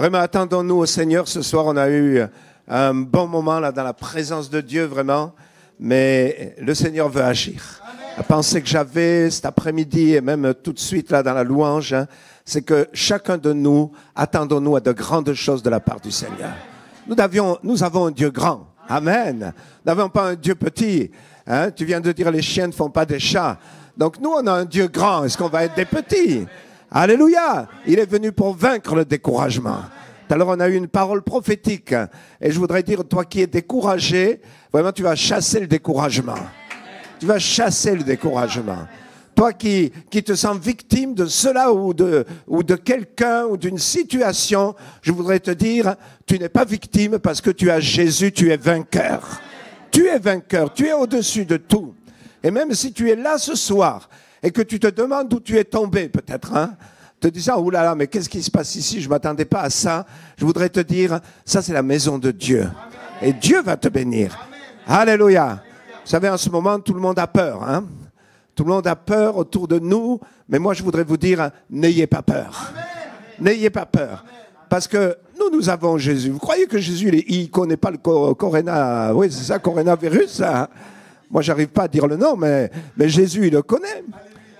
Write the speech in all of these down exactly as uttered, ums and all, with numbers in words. Vraiment, attendons-nous au Seigneur. Ce soir, on a eu un bon moment là dans la présence de Dieu, vraiment. Mais le Seigneur veut agir. Amen. La pensée que j'avais cet après-midi et même tout de suite là dans la louange, hein, c'est que chacun de nous, attendons-nous à de grandes choses de la part du Seigneur. Nous, avions, nous avons un Dieu grand. Amen. Nous n'avons pas un Dieu petit. Hein, tu viens de dire les chiens ne font pas des chats. Donc nous, on a un Dieu grand. Est-ce qu'on va être des petits ? Alléluia! Il est venu pour vaincre le découragement. Tout à l'heure, on a eu une parole prophétique. Et je voudrais dire, toi qui es découragé, vraiment, tu vas chasser le découragement. Tu vas chasser le découragement. Toi qui, qui te sens victime de cela ou de, ou de quelqu'un ou d'une situation, je voudrais te dire, tu n'es pas victime parce que tu as Jésus, tu es vainqueur. Tu es vainqueur, tu es au-dessus de tout. Et même si tu es là ce soir, et que tu te demandes où tu es tombé, peut-être, hein, te disant, oh là là, mais qu'est-ce qui se passe ici? Je ne m'attendais pas à ça. Je voudrais te dire, ça c'est la maison de Dieu. Amen. Et Dieu va te bénir. Amen. Alléluia. Amen. Vous savez, en ce moment, tout le monde a peur. Hein, tout le monde a peur autour de nous. Mais moi, je voudrais vous dire, n'ayez pas peur. N'ayez pas peur. Amen. Parce que nous, nous avons Jésus. Vous croyez que Jésus, il ne connaît pas le corona? Oui, c'est ça, coronavirus, ça. Moi, j'arrive pas à dire le nom, mais, mais Jésus, il le connaît.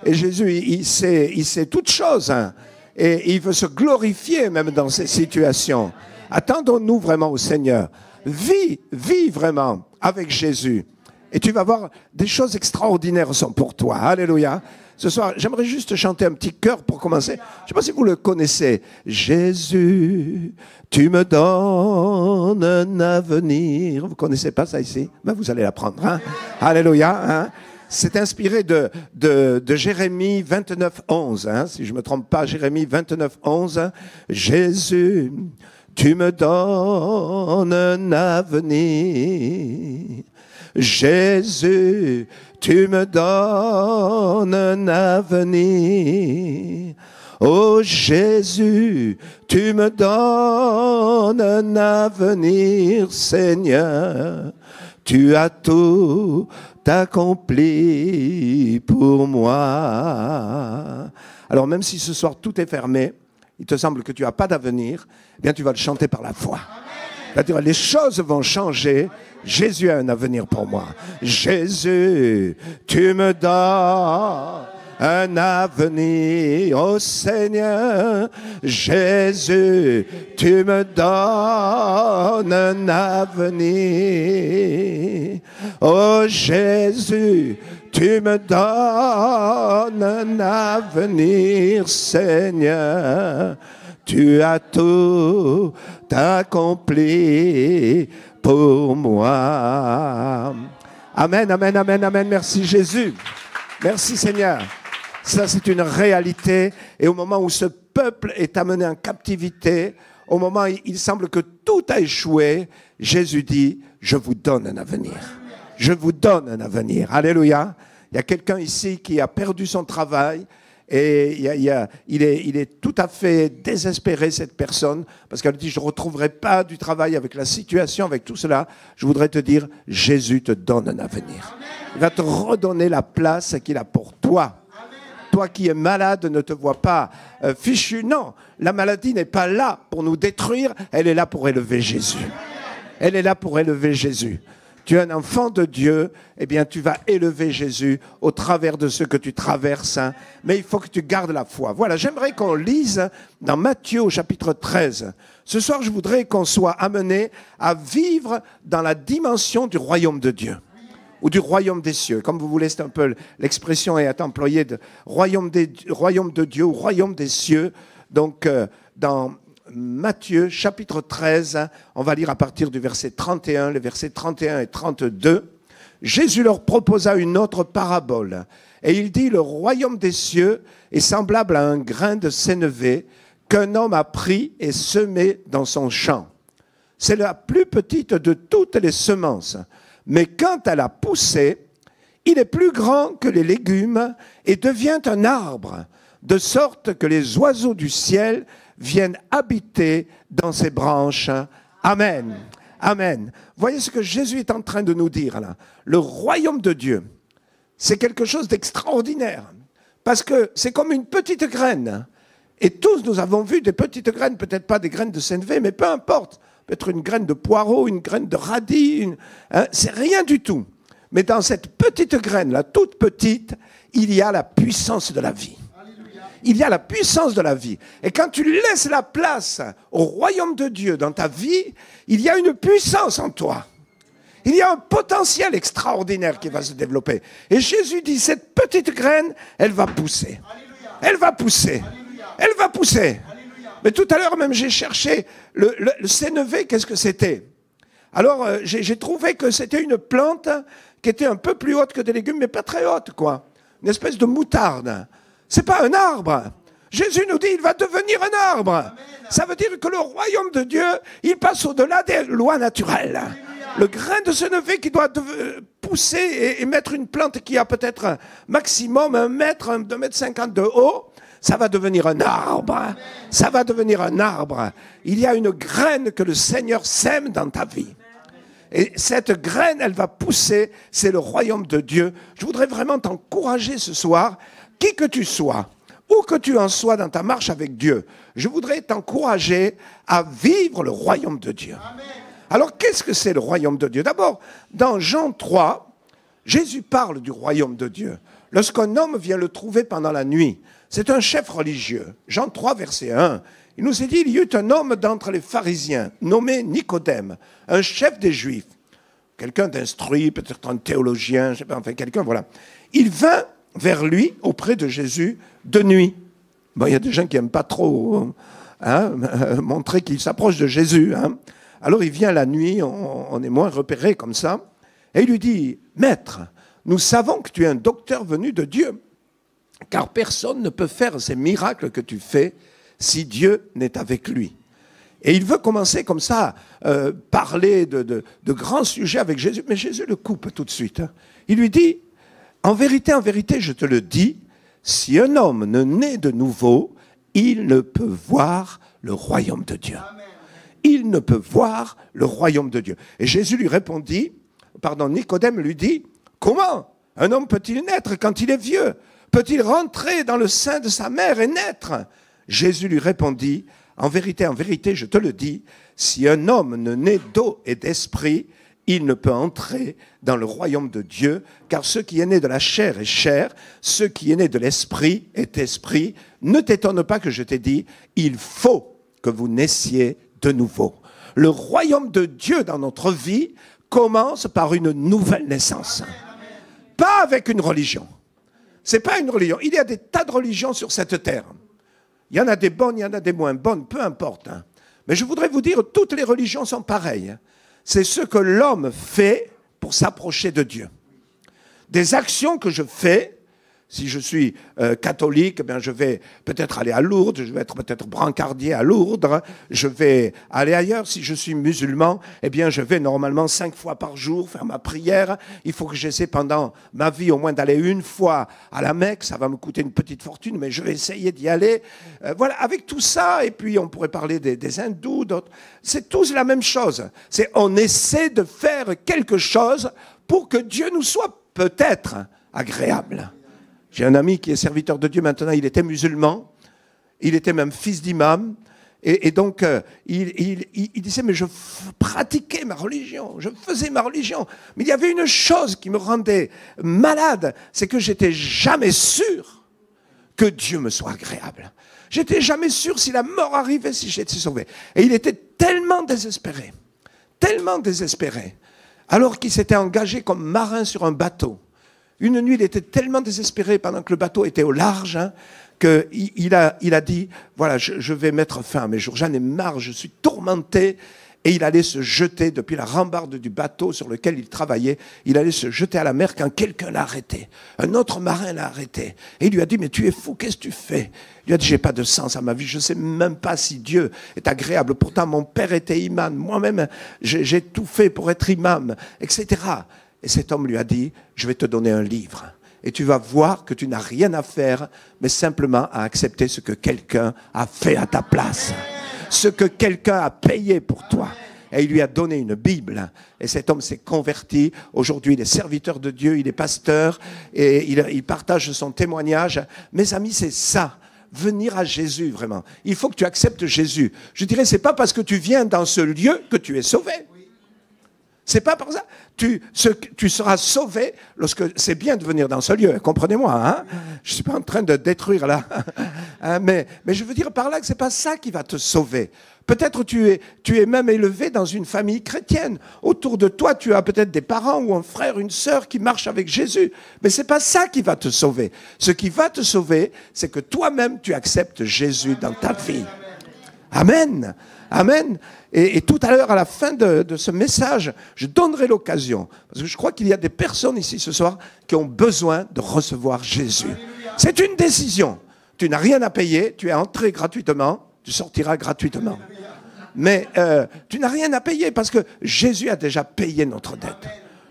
Et Jésus, il, il sait, il sait toutes choses. Hein. Et il veut se glorifier même dans ces situations. Attendons-nous vraiment au Seigneur. Vis, vis vraiment avec Jésus. Et tu vas voir, des choses extraordinaires sont pour toi. Alléluia. Ce soir, j'aimerais juste chanter un petit chœur pour commencer. Je ne sais pas si vous le connaissez. Jésus, tu me donnes un avenir. Vous ne connaissez pas ça ici? Ben, vous allez l'apprendre. Hein? Alléluia. Hein? C'est inspiré de, de, de Jérémie vingt-neuf, onze. Hein? Si je ne me trompe pas, Jérémie vingt-neuf, onze. Jésus, tu me donnes un avenir. Jésus, tu me donnes un avenir. Oh Jésus, tu me donnes un avenir, Seigneur. Tu as tout accompli pour moi. Alors même si ce soir tout est fermé, il te semble que tu n'as pas d'avenir, eh bien tu vas le chanter par la foi. Les choses vont changer. Jésus a un avenir pour moi. Jésus, tu me donnes un avenir. Oh Seigneur, Jésus, tu me donnes un avenir. Oh Jésus, tu me donnes un avenir, Seigneur. Tu as tout accompli pour moi. Amen, amen, amen, amen. Merci Jésus. Merci Seigneur. Ça, c'est une réalité. Et au moment où ce peuple est amené en captivité, au moment où il semble que tout a échoué, Jésus dit, je vous donne un avenir. Je vous donne un avenir. Alléluia. Il y a quelqu'un ici qui a perdu son travail. Et il, y a, il, y a, il, est, il est tout à fait désespéré, cette personne, parce qu'elle dit, je ne retrouverai pas du travail avec la situation, avec tout cela. Je voudrais te dire, Jésus te donne un avenir. Il va te redonner la place qu'il a pour toi. Toi qui es malade, ne te vois pas euh, fichu. Non, la maladie n'est pas là pour nous détruire, elle est là pour élever Jésus. Elle est là pour élever Jésus. Tu es un enfant de Dieu, eh bien tu vas élever Jésus au travers de ce que tu traverses. Hein. Mais il faut que tu gardes la foi. Voilà, j'aimerais qu'on lise dans Matthieu au chapitre treize. Ce soir, je voudrais qu'on soit amené à vivre dans la dimension du royaume de Dieu. Ou du royaume des cieux. Comme vous voulez, c'est un peu l'expression est employée de royaume, des, royaume de Dieu ou royaume des cieux. Donc, euh, dans Matthieu, chapitre treize, on va lire à partir du verset trente et un, les versets trente et un et trente-deux. Jésus leur proposa une autre parabole. Et il dit, le royaume des cieux est semblable à un grain de sénévé qu'un homme a pris et semé dans son champ. C'est la plus petite de toutes les semences. Mais quand elle a poussé, il est plus grand que les légumes et devient un arbre, de sorte que les oiseaux du ciel viennent habiter dans ses branches. Amen. Amen. Voyez ce que Jésus est en train de nous dire là. Le royaume de Dieu, c'est quelque chose d'extraordinaire. Parce que c'est comme une petite graine. Et tous, nous avons vu des petites graines, peut-être pas des graines de Sainte-Vé, mais peu importe, peut-être une graine de poireau, une graine de radis, une... hein, c'est rien du tout. Mais dans cette petite graine, la toute petite, il y a la puissance de la vie. Il y a la puissance de la vie. Et quand tu laisses la place au royaume de Dieu dans ta vie, il y a une puissance en toi. Il y a un potentiel extraordinaire qui va se développer. Et Jésus dit, cette petite graine, elle va pousser. Elle va pousser. Elle va pousser. Mais tout à l'heure même, j'ai cherché le, le, le Sénévé, qu'est-ce que c'était? Alors, euh, j'ai trouvé que c'était une plante qui était un peu plus haute que des légumes, mais pas très haute, quoi. Une espèce de moutarde. C'est pas un arbre. Jésus nous dit, il va devenir un arbre. Amen. Ça veut dire que le royaume de Dieu, il passe au-delà des lois naturelles. Alléluia. Le grain de sénévé qui doit pousser et, et mettre une plante qui a peut-être un maximum un mètre, deux mètres cinquante de haut, ça va devenir un arbre. Amen. Ça va devenir un arbre. Il y a une graine que le Seigneur sème dans ta vie. Et cette graine, elle va pousser. C'est le royaume de Dieu. Je voudrais vraiment t'encourager ce soir. Qui que tu sois, où que tu en sois dans ta marche avec Dieu, je voudrais t'encourager à vivre le royaume de Dieu. Amen. Alors, qu'est-ce que c'est le royaume de Dieu? D'abord, dans Jean trois, Jésus parle du royaume de Dieu. Lorsqu'un homme vient le trouver pendant la nuit, c'est un chef religieux. Jean trois, verset un. Il nous est dit, il y eut un homme d'entre les pharisiens, nommé Nicodème, un chef des Juifs, quelqu'un d'instruit, peut-être un théologien, je ne sais pas, enfin quelqu'un, voilà. Il vint vers lui, auprès de Jésus, de nuit. Bon, il y a des gens qui n'aiment pas trop hein, euh, montrer qu'ils s'approchent de Jésus. Hein. Alors il vient la nuit, on, on est moins repéré comme ça, et il lui dit, « Maître, nous savons que tu es un docteur venu de Dieu, car personne ne peut faire ces miracles que tu fais si Dieu n'est avec lui. » Et il veut commencer comme ça, euh, parler de, de, de grands sujets avec Jésus, mais Jésus le coupe tout de suite. Il lui dit, en vérité, en vérité, je te le dis, si un homme ne naît de nouveau, il ne peut voir le royaume de Dieu. Il ne peut voir le royaume de Dieu. Et Jésus lui répondit, pardon, Nicodème lui dit, comment un homme peut-il naître quand il est vieux? Peut-il rentrer dans le sein de sa mère et naître? Jésus lui répondit, en vérité, en vérité, je te le dis, si un homme ne naît d'eau et d'esprit, il ne peut entrer dans le royaume de Dieu, car ce qui est né de la chair est chair, ce qui est né de l'esprit est esprit. Ne t'étonne pas que je t'ai dit, il faut que vous naissiez de nouveau. Le royaume de Dieu dans notre vie commence par une nouvelle naissance. Pas avec une religion. C'est pas une religion. Il y a des tas de religions sur cette terre. Il y en a des bonnes, il y en a des moins bonnes, peu importe. Mais je voudrais vous dire, toutes les religions sont pareilles. C'est ce que l'homme fait pour s'approcher de Dieu. Des actions que je fais, si je suis euh, catholique, eh bien je vais peut-être aller à Lourdes, je vais être peut-être brancardier à Lourdes, je vais aller ailleurs. Si je suis musulman, eh bien je vais normalement cinq fois par jour faire ma prière. Il faut que j'essaie pendant ma vie au moins d'aller une fois à la Mecque. Ça va me coûter une petite fortune, mais je vais essayer d'y aller. Euh, voilà, avec tout ça, et puis on pourrait parler des, des hindous, d'autres. C'est tous la même chose. C'est on essaie de faire quelque chose pour que Dieu nous soit peut-être agréable. J'ai un ami qui est serviteur de Dieu maintenant, il était musulman, il était même fils d'imam, et, et donc euh, il, il, il, il disait, mais je pratiquais ma religion, je faisais ma religion, mais il y avait une chose qui me rendait malade, c'est que j'étais jamais sûr que Dieu me soit agréable. J'étais jamais sûr si la mort arrivait, si j'étais sauvé. Et il était tellement désespéré, tellement désespéré, alors qu'il s'était engagé comme marin sur un bateau. Une nuit, il était tellement désespéré pendant que le bateau était au large hein, qu'il a, il a dit, voilà, je, je vais mettre fin à mes jours, j'en ai marre, je suis tourmenté. Et il allait se jeter depuis la rambarde du bateau sur lequel il travaillait. Il allait se jeter à la mer quand quelqu'un l'a arrêté. Un autre marin l'a arrêté. Et il lui a dit, mais tu es fou, qu'est-ce que tu fais? Il lui a dit, j'ai pas de sens à ma vie, je sais même pas si Dieu est agréable. Pourtant, mon père était imam, moi-même, j'ai tout fait pour être imam, et cetera Et cet homme lui a dit, je vais te donner un livre. Et tu vas voir que tu n'as rien à faire, mais simplement à accepter ce que quelqu'un a fait à ta place. Ce que quelqu'un a payé pour toi. Et il lui a donné une Bible. Et cet homme s'est converti. Aujourd'hui, il est serviteur de Dieu, il est pasteur. Et il, il partage son témoignage. Mes amis, c'est ça. venir à Jésus, vraiment. Il faut que tu acceptes Jésus. Je dirais, ce n'est pas parce que tu viens dans ce lieu que tu es sauvé. Ce n'est pas par ça. Tu, ce, tu seras sauvé lorsque... C'est bien de venir dans ce lieu, comprenez-moi. Hein, je ne suis pas en train de détruire là. Hein, mais, mais je veux dire par là que ce n'est pas ça qui va te sauver. Peut-être tu es, tu es même élevé dans une famille chrétienne. Autour de toi, tu as peut-être des parents ou un frère, une sœur qui marche avec Jésus. Mais ce n'est pas ça qui va te sauver. Ce qui va te sauver, c'est que toi-même, tu acceptes Jésus dans ta vie. Amen. Amen. Et, et tout à l'heure, à la fin de, de ce message, je donnerai l'occasion. Parce que je crois qu'il y a des personnes ici ce soir qui ont besoin de recevoir Jésus. C'est une décision. Tu n'as rien à payer. Tu es entré gratuitement. Tu sortiras gratuitement. Mais euh, tu n'as rien à payer parce que Jésus a déjà payé notre dette.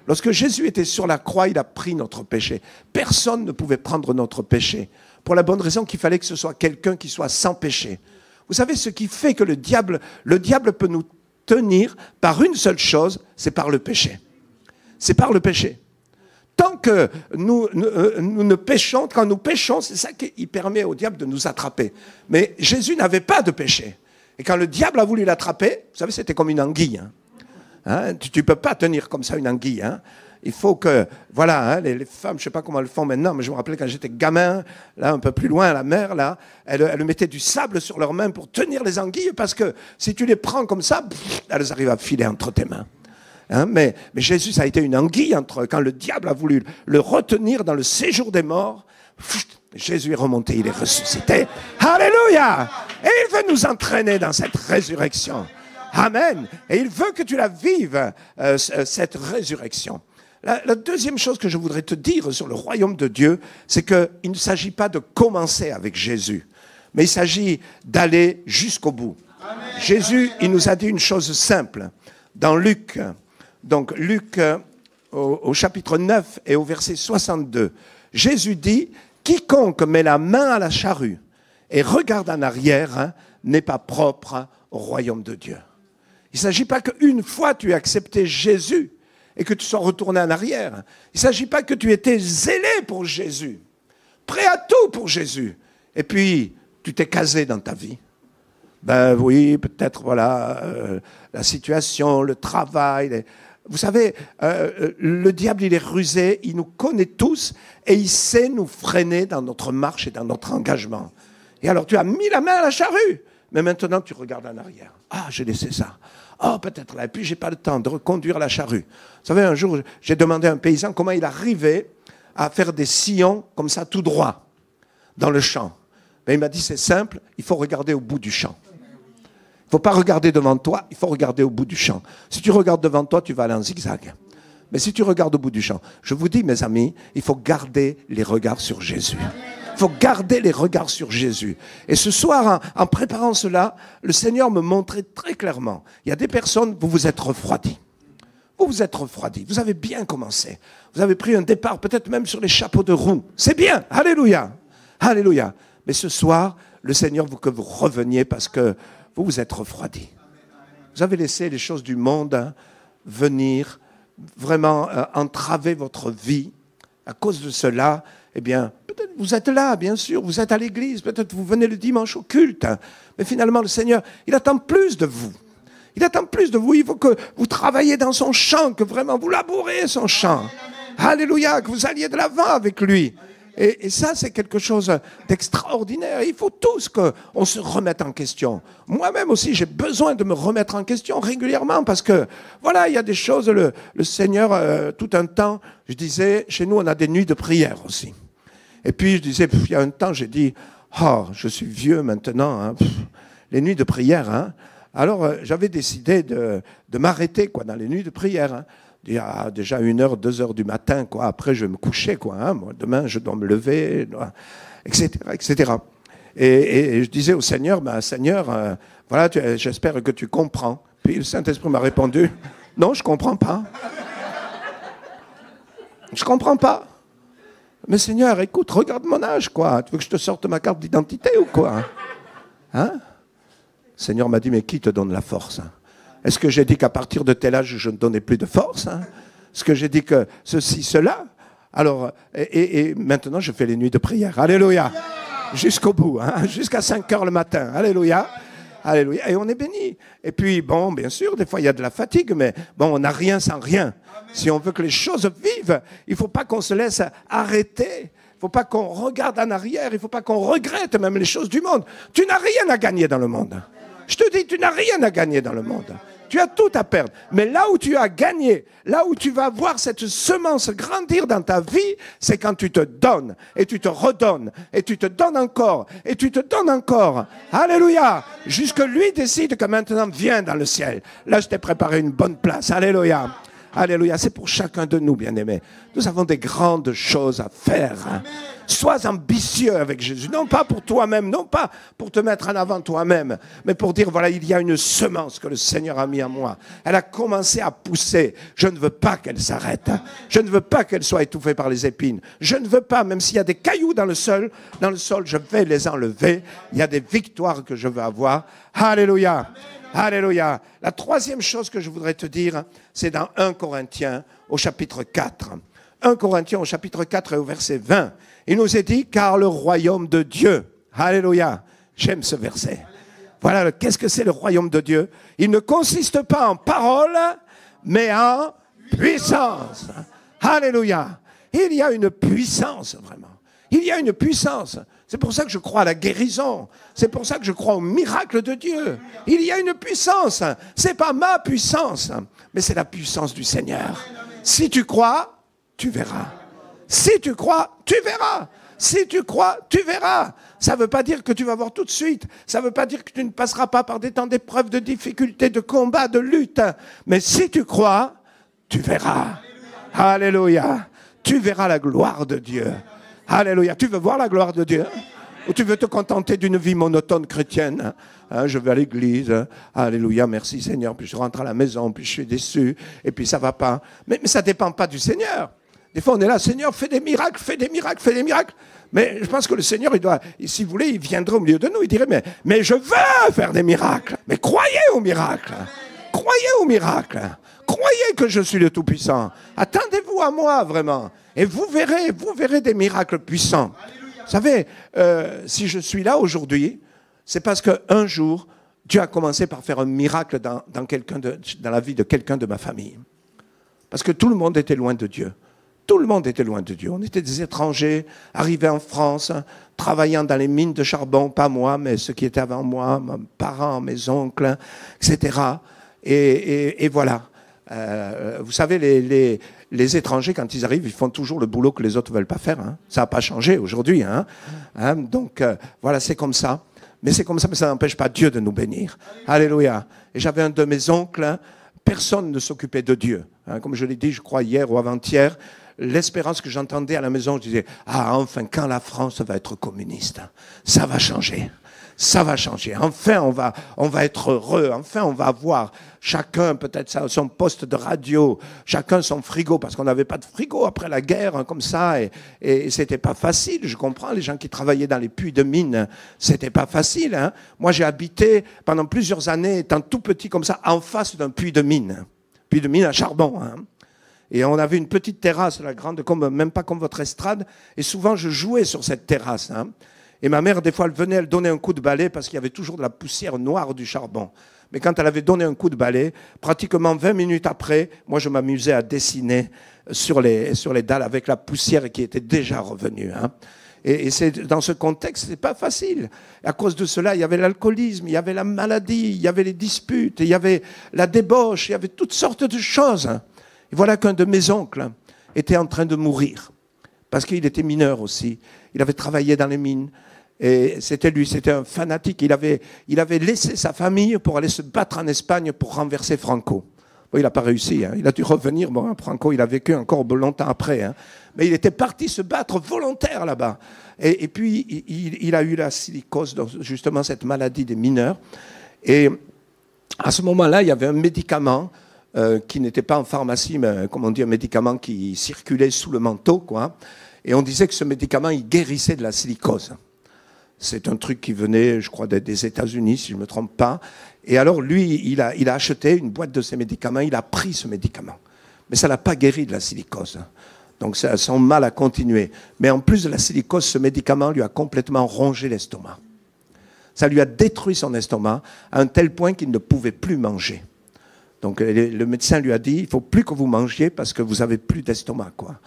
Lorsque Jésus était sur la croix, il a pris notre péché. Personne ne pouvait prendre notre péché. Pour la bonne raison qu'il fallait que ce soit quelqu'un qui soit sans péché. Vous savez ce qui fait que le diable, le diable peut nous tenir par une seule chose, c'est par le péché. C'est par le péché. Tant que nous, nous, nous ne péchons, quand nous péchons, c'est ça qui permet au diable de nous attraper. Mais Jésus n'avait pas de péché. Et quand le diable a voulu l'attraper, vous savez, c'était comme une anguille. Hein. Hein, tu ne peux pas tenir comme ça une anguille. Hein. Il faut que, voilà, hein, les, les femmes, je ne sais pas comment elles font maintenant, mais je me rappelais quand j'étais gamin, là, un peu plus loin, la mère, là, elles, elles mettaient du sable sur leurs mains pour tenir les anguilles, parce que si tu les prends comme ça, pff, elles arrivent à filer entre tes mains. Hein, mais, mais Jésus, ça a été une anguille entre eux. Quand le diable a voulu le retenir dans le séjour des morts, pff, Jésus est remonté, il est ressuscité. Alléluia! Et il veut nous entraîner dans cette résurrection. Amen! Et il veut que tu la vives, euh, cette résurrection. La, la deuxième chose que je voudrais te dire sur le royaume de Dieu, c'est qu'il ne s'agit pas de commencer avec Jésus, mais il s'agit d'aller jusqu'au bout. Amen. Jésus, il nous a dit une chose simple. Dans Luc, donc Luc au, au chapitre neuf et au verset soixante-deux, Jésus dit « Quiconque met la main à la charrue et regarde en arrière n'est hein, pas propre hein, au royaume de Dieu. » Il ne s'agit pas qu'une fois tu aies accepté Jésus, et que tu sois retourné en arrière. Il ne s'agit pas que tu étais zélé pour Jésus, prêt à tout pour Jésus. Et puis, tu t'es casé dans ta vie. Ben oui, peut-être, voilà, euh, la situation, le travail. Les... Vous savez, euh, le diable, il est rusé, il nous connaît tous, et il sait nous freiner dans notre marche et dans notre engagement. Et alors, tu as mis la main à la charrue, mais maintenant, tu regardes en arrière. Ah, j'ai laissé ça. Oh, peut-être là. Et puis, je n'ai pas le temps de reconduire la charrue. Vous savez, un jour, j'ai demandé à un paysan comment il arrivait à faire des sillons comme ça, tout droit, dans le champ. Ben, il m'a dit, c'est simple, il faut regarder au bout du champ. Il ne faut pas regarder devant toi, il faut regarder au bout du champ. Si tu regardes devant toi, tu vas aller en zigzag. Mais si tu regardes au bout du champ, je vous dis, mes amis, il faut garder les regards sur Jésus. Il faut garder les regards sur Jésus. Et ce soir, en, en préparant cela, le Seigneur me montrait très clairement. Il y a des personnes, vous vous êtes refroidis. Vous vous êtes refroidis. Vous avez bien commencé. Vous avez pris un départ, peut-être même sur les chapeaux de roue. C'est bien. Alléluia. Alléluia. Mais ce soir, le Seigneur veut que vous reveniez parce que vous vous êtes refroidis. Vous avez laissé les choses du monde hein, venir vraiment euh, entraver votre vie. À cause de cela, eh bien, peut-être vous êtes là, bien sûr, vous êtes à l'église, peut-être vous venez le dimanche au culte, hein, mais finalement le Seigneur, il attend plus de vous. Il attend plus de vous, il faut que vous travaillez dans son champ, que vraiment vous labourez son champ. Alléluia, que vous alliez de l'avant avec lui. Et, et ça, c'est quelque chose d'extraordinaire. Il faut tous qu'on se remette en question. Moi-même aussi, j'ai besoin de me remettre en question régulièrement parce que, voilà, il y a des choses, le, le Seigneur, euh, tout un temps, je disais, chez nous, on a des nuits de prière aussi. Et puis, je disais, pff, il y a un temps, j'ai dit, oh, je suis vieux maintenant, hein, pff, les nuits de prière. Hein. Alors, euh, j'avais décidé de, de m'arrêter quoi, dans les nuits de prière. Hein. Il y a déjà une heure, deux heures du matin, quoi. Après je vais me coucher, quoi, hein. Moi, demain je dois me lever, et cetera, et cetera. Et, et, et je disais au Seigneur, ben, Seigneur, euh, voilà, j'espère que tu comprends. Puis le Saint-Esprit m'a répondu, non, je ne comprends pas. Je ne comprends pas. Mais Seigneur, écoute, regarde mon âge, quoi. Tu veux que je te sorte ma carte d'identité ou quoi? Hein? Le Seigneur m'a dit, mais qui te donne la force? Est-ce que j'ai dit qu'à partir de tel âge, je ne donnais plus de force hein? Est-ce que j'ai dit que ceci, cela? Alors, et, et, et maintenant, je fais les nuits de prière. Alléluia. jusqu'au bout, hein, jusqu'à cinq heures le matin. Alléluia. Alléluia. Et on est béni. Et puis, bon, bien sûr, des fois, il y a de la fatigue, mais bon, on n'a rien sans rien. Amen. Si on veut que les choses vivent, il ne faut pas qu'on se laisse arrêter. Il ne faut pas qu'on regarde en arrière. Il ne faut pas qu'on regrette même les choses du monde. Tu n'as rien à gagner dans le monde. Je te dis, tu n'as rien à gagner dans le monde. Tu as tout à perdre. Mais là où tu as gagné, là où tu vas voir cette semence grandir dans ta vie, c'est quand tu te donnes et tu te redonnes et tu te donnes encore et tu te donnes encore. Alléluia. Jusque lui décide que maintenant, viens dans le ciel. Là, je t'ai préparé une bonne place. Alléluia. Alléluia. C'est pour chacun de nous, bien-aimés. Nous avons des grandes choses à faire. Sois ambitieux avec Jésus. Non pas pour toi-même, non pas pour te mettre en avant toi-même, mais pour dire, voilà, il y a une semence que le Seigneur a mis en moi. Elle a commencé à pousser. Je ne veux pas qu'elle s'arrête. Je ne veux pas qu'elle soit étouffée par les épines. Je ne veux pas, même s'il y a des cailloux dans le sol, dans le sol, je vais les enlever. Il y a des victoires que je veux avoir. Alléluia. Alléluia. La troisième chose que je voudrais te dire, c'est dans un Corinthiens au chapitre quatre. un Corinthiens au chapitre quatre et au verset vingt. Il nous est dit, car le royaume de Dieu. Alléluia. J'aime ce verset. Voilà, qu'est-ce que c'est le royaume de Dieu? Il ne consiste pas en parole, mais en puissance. Alléluia. Il y a une puissance, vraiment. Il y a une puissance. C'est pour ça que je crois à la guérison. C'est pour ça que je crois au miracle de Dieu. Il y a une puissance. Ce n'est pas ma puissance, mais c'est la puissance du Seigneur. Si tu crois, tu verras. Si tu crois, tu verras. Si tu crois, tu verras. Ça ne veut pas dire que tu vas voir tout de suite. Ça ne veut pas dire que tu ne passeras pas par des temps d'épreuves, de difficultés, de combats, de luttes. Mais si tu crois, tu verras. Alléluia. Alléluia. Tu verras la gloire de Dieu. Alléluia. Tu veux voir la gloire de Dieu? Ou tu veux te contenter d'une vie monotone chrétienne? Hein, je vais à l'église, alléluia, merci Seigneur, puis je rentre à la maison, puis je suis déçu, et puis ça ne va pas. Mais, mais ça ne dépend pas du Seigneur. Des fois on est là, Seigneur, fais des miracles, fais des miracles, fais des miracles. Mais je pense que le Seigneur, il doit, si vous voulez, il viendrait au milieu de nous, il dirait, mais, mais je veux faire des miracles. Mais croyez aux miracles. Croyez aux miracles. Croyez que je suis le Tout-Puissant. Attendez-vous à moi, vraiment. Et vous verrez, vous verrez des miracles puissants. Alléluia. Vous savez, euh, si je suis là aujourd'hui, c'est parce qu'un jour, Dieu a commencé par faire un miracle dans, dans, quelqu'un de, dans la vie de quelqu'un de ma famille. Parce que tout le monde était loin de Dieu. Tout le monde était loin de Dieu. On était des étrangers, arrivés en France, travaillant dans les mines de charbon, pas moi, mais ceux qui étaient avant moi, mes parents, mes oncles, et cetera. Et, et, et voilà. Euh, vous savez, les, les, les étrangers, quand ils arrivent, ils font toujours le boulot que les autres ne veulent pas faire. Hein. Ça n'a pas changé aujourd'hui. Hein. Hein, donc, euh, voilà, c'est comme ça. Mais c'est comme ça, mais ça n'empêche pas Dieu de nous bénir. Alléluia. Et j'avais un de mes oncles, hein, personne ne s'occupait de Dieu. Hein. Comme je l'ai dit, je crois, hier ou avant-hier, l'espérance que j'entendais à la maison, je disais, ah, enfin, quand la France va être communiste, ça va changer. Ça va changer. Enfin, on va, on va être heureux. Enfin, on va avoir chacun peut-être son poste de radio, chacun son frigo, parce qu'on n'avait pas de frigo après la guerre, hein, comme ça. Et, et c'était pas facile. Je comprends les gens qui travaillaient dans les puits de mine. C'était pas facile. Hein. Moi, j'ai habité pendant plusieurs années, étant tout petit comme ça, en face d'un puits de mine, puits de mine à charbon. Hein. Et on avait une petite terrasse, la grande, comme, même pas comme votre estrade. Et souvent, je jouais sur cette terrasse. Hein. Et ma mère, des fois, elle venait, elle donnait un coup de balai parce qu'il y avait toujours de la poussière noire du charbon. Mais quand elle avait donné un coup de balai, pratiquement vingt minutes après, moi, je m'amusais à dessiner sur les, sur les dalles avec la poussière qui était déjà revenue. Hein. Et, et c'est, dans ce contexte, c'est pas facile. À cause de cela, il y avait l'alcoolisme, il y avait la maladie, il y avait les disputes, il y avait la débauche, il y avait toutes sortes de choses. Et voilà qu'un de mes oncles était en train de mourir. Parce qu'il était mineur aussi. Il avait travaillé dans les mines. Et c'était lui, c'était un fanatique. Il avait, il avait laissé sa famille pour aller se battre en Espagne pour renverser Franco. Bon, il n'a pas réussi, hein. Il a dû revenir. Bon, hein, Franco, il a vécu encore longtemps après. Hein. Mais il était parti se battre volontaire là-bas. Et, et puis, il, il a eu la silicose, donc justement cette maladie des mineurs. Et à ce moment-là, il y avait un médicament euh, qui n'était pas en pharmacie, mais comme on dit, un médicament qui circulait sous le manteau, quoi. Et on disait que ce médicament, il guérissait de la silicose. C'est un truc qui venait, je crois, des États-Unis, si je ne me trompe pas. Et alors, lui, il a, il a acheté une boîte de ces médicaments, il a pris ce médicament. Mais ça ne l'a pas guéri de la silicose. Donc ça a son mal à continuer. Mais en plus de la silicose, ce médicament lui a complètement rongé l'estomac. Ça lui a détruit son estomac à un tel point qu'il ne pouvait plus manger. Donc le médecin lui a dit, il ne faut plus que vous mangiez parce que vous n'avez plus d'estomac, quoi.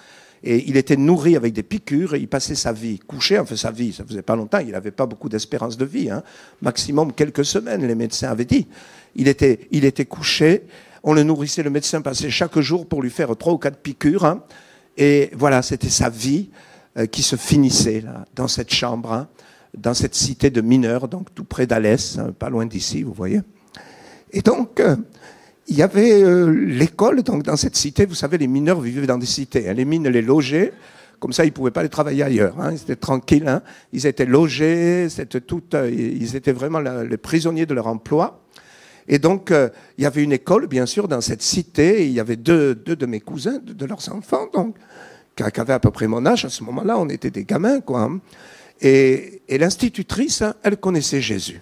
Et il était nourri avec des piqûres, et il passait sa vie, couché, enfin sa vie, ça faisait pas longtemps, il n'avait pas beaucoup d'espérance de vie, hein. Maximum quelques semaines, les médecins avaient dit. Il était, il était couché, on le nourrissait, le médecin passait chaque jour pour lui faire trois ou quatre piqûres, hein. Et voilà, c'était sa vie euh, qui se finissait là, dans cette chambre, hein, dans cette cité de mineurs, donc tout près d'Alès, hein, pas loin d'ici, vous voyez. Et donc... Euh, il y avait euh, l'école, donc dans cette cité, vous savez, les mineurs vivaient dans des cités, hein, les mines les logeaient, comme ça ils ne pouvaient pas les travailler ailleurs, hein, ils étaient tranquilles, hein, ils étaient logés, c'était tout, euh, ils étaient vraiment la, les prisonniers de leur emploi. Et donc euh, il y avait une école, bien sûr, dans cette cité, et il y avait deux, deux de mes cousins, deux de leurs enfants, donc, qui avaient à peu près mon âge, à ce moment-là, on était des gamins, quoi. Hein, et, et l'institutrice, elle connaissait Jésus.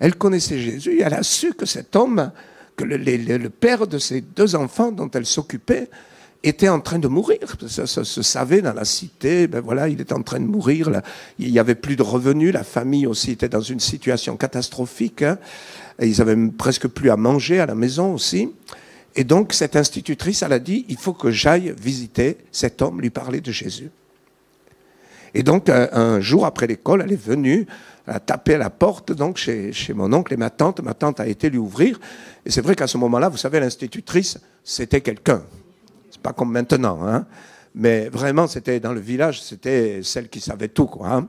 Elle connaissait Jésus, et elle a su que cet homme... que le, le, le père de ces deux enfants dont elle s'occupait était en train de mourir. Ça se savait dans la cité, ben voilà, il était en train de mourir, là. Il n'y avait plus de revenus, la famille aussi était dans une situation catastrophique, hein. Et ils n'avaient presque plus à manger à la maison aussi. Et donc cette institutrice, elle a dit, il faut que j'aille visiter cet homme, lui parler de Jésus. Et donc un, un jour après l'école, elle est venue, elle a tapé à la porte donc chez, chez mon oncle et ma tante. Ma tante a été lui ouvrir. Et c'est vrai qu'à ce moment-là, vous savez, l'institutrice, c'était quelqu'un. C'est pas comme maintenant, hein. Mais vraiment, c'était dans le village, c'était celle qui savait tout, quoi, hein.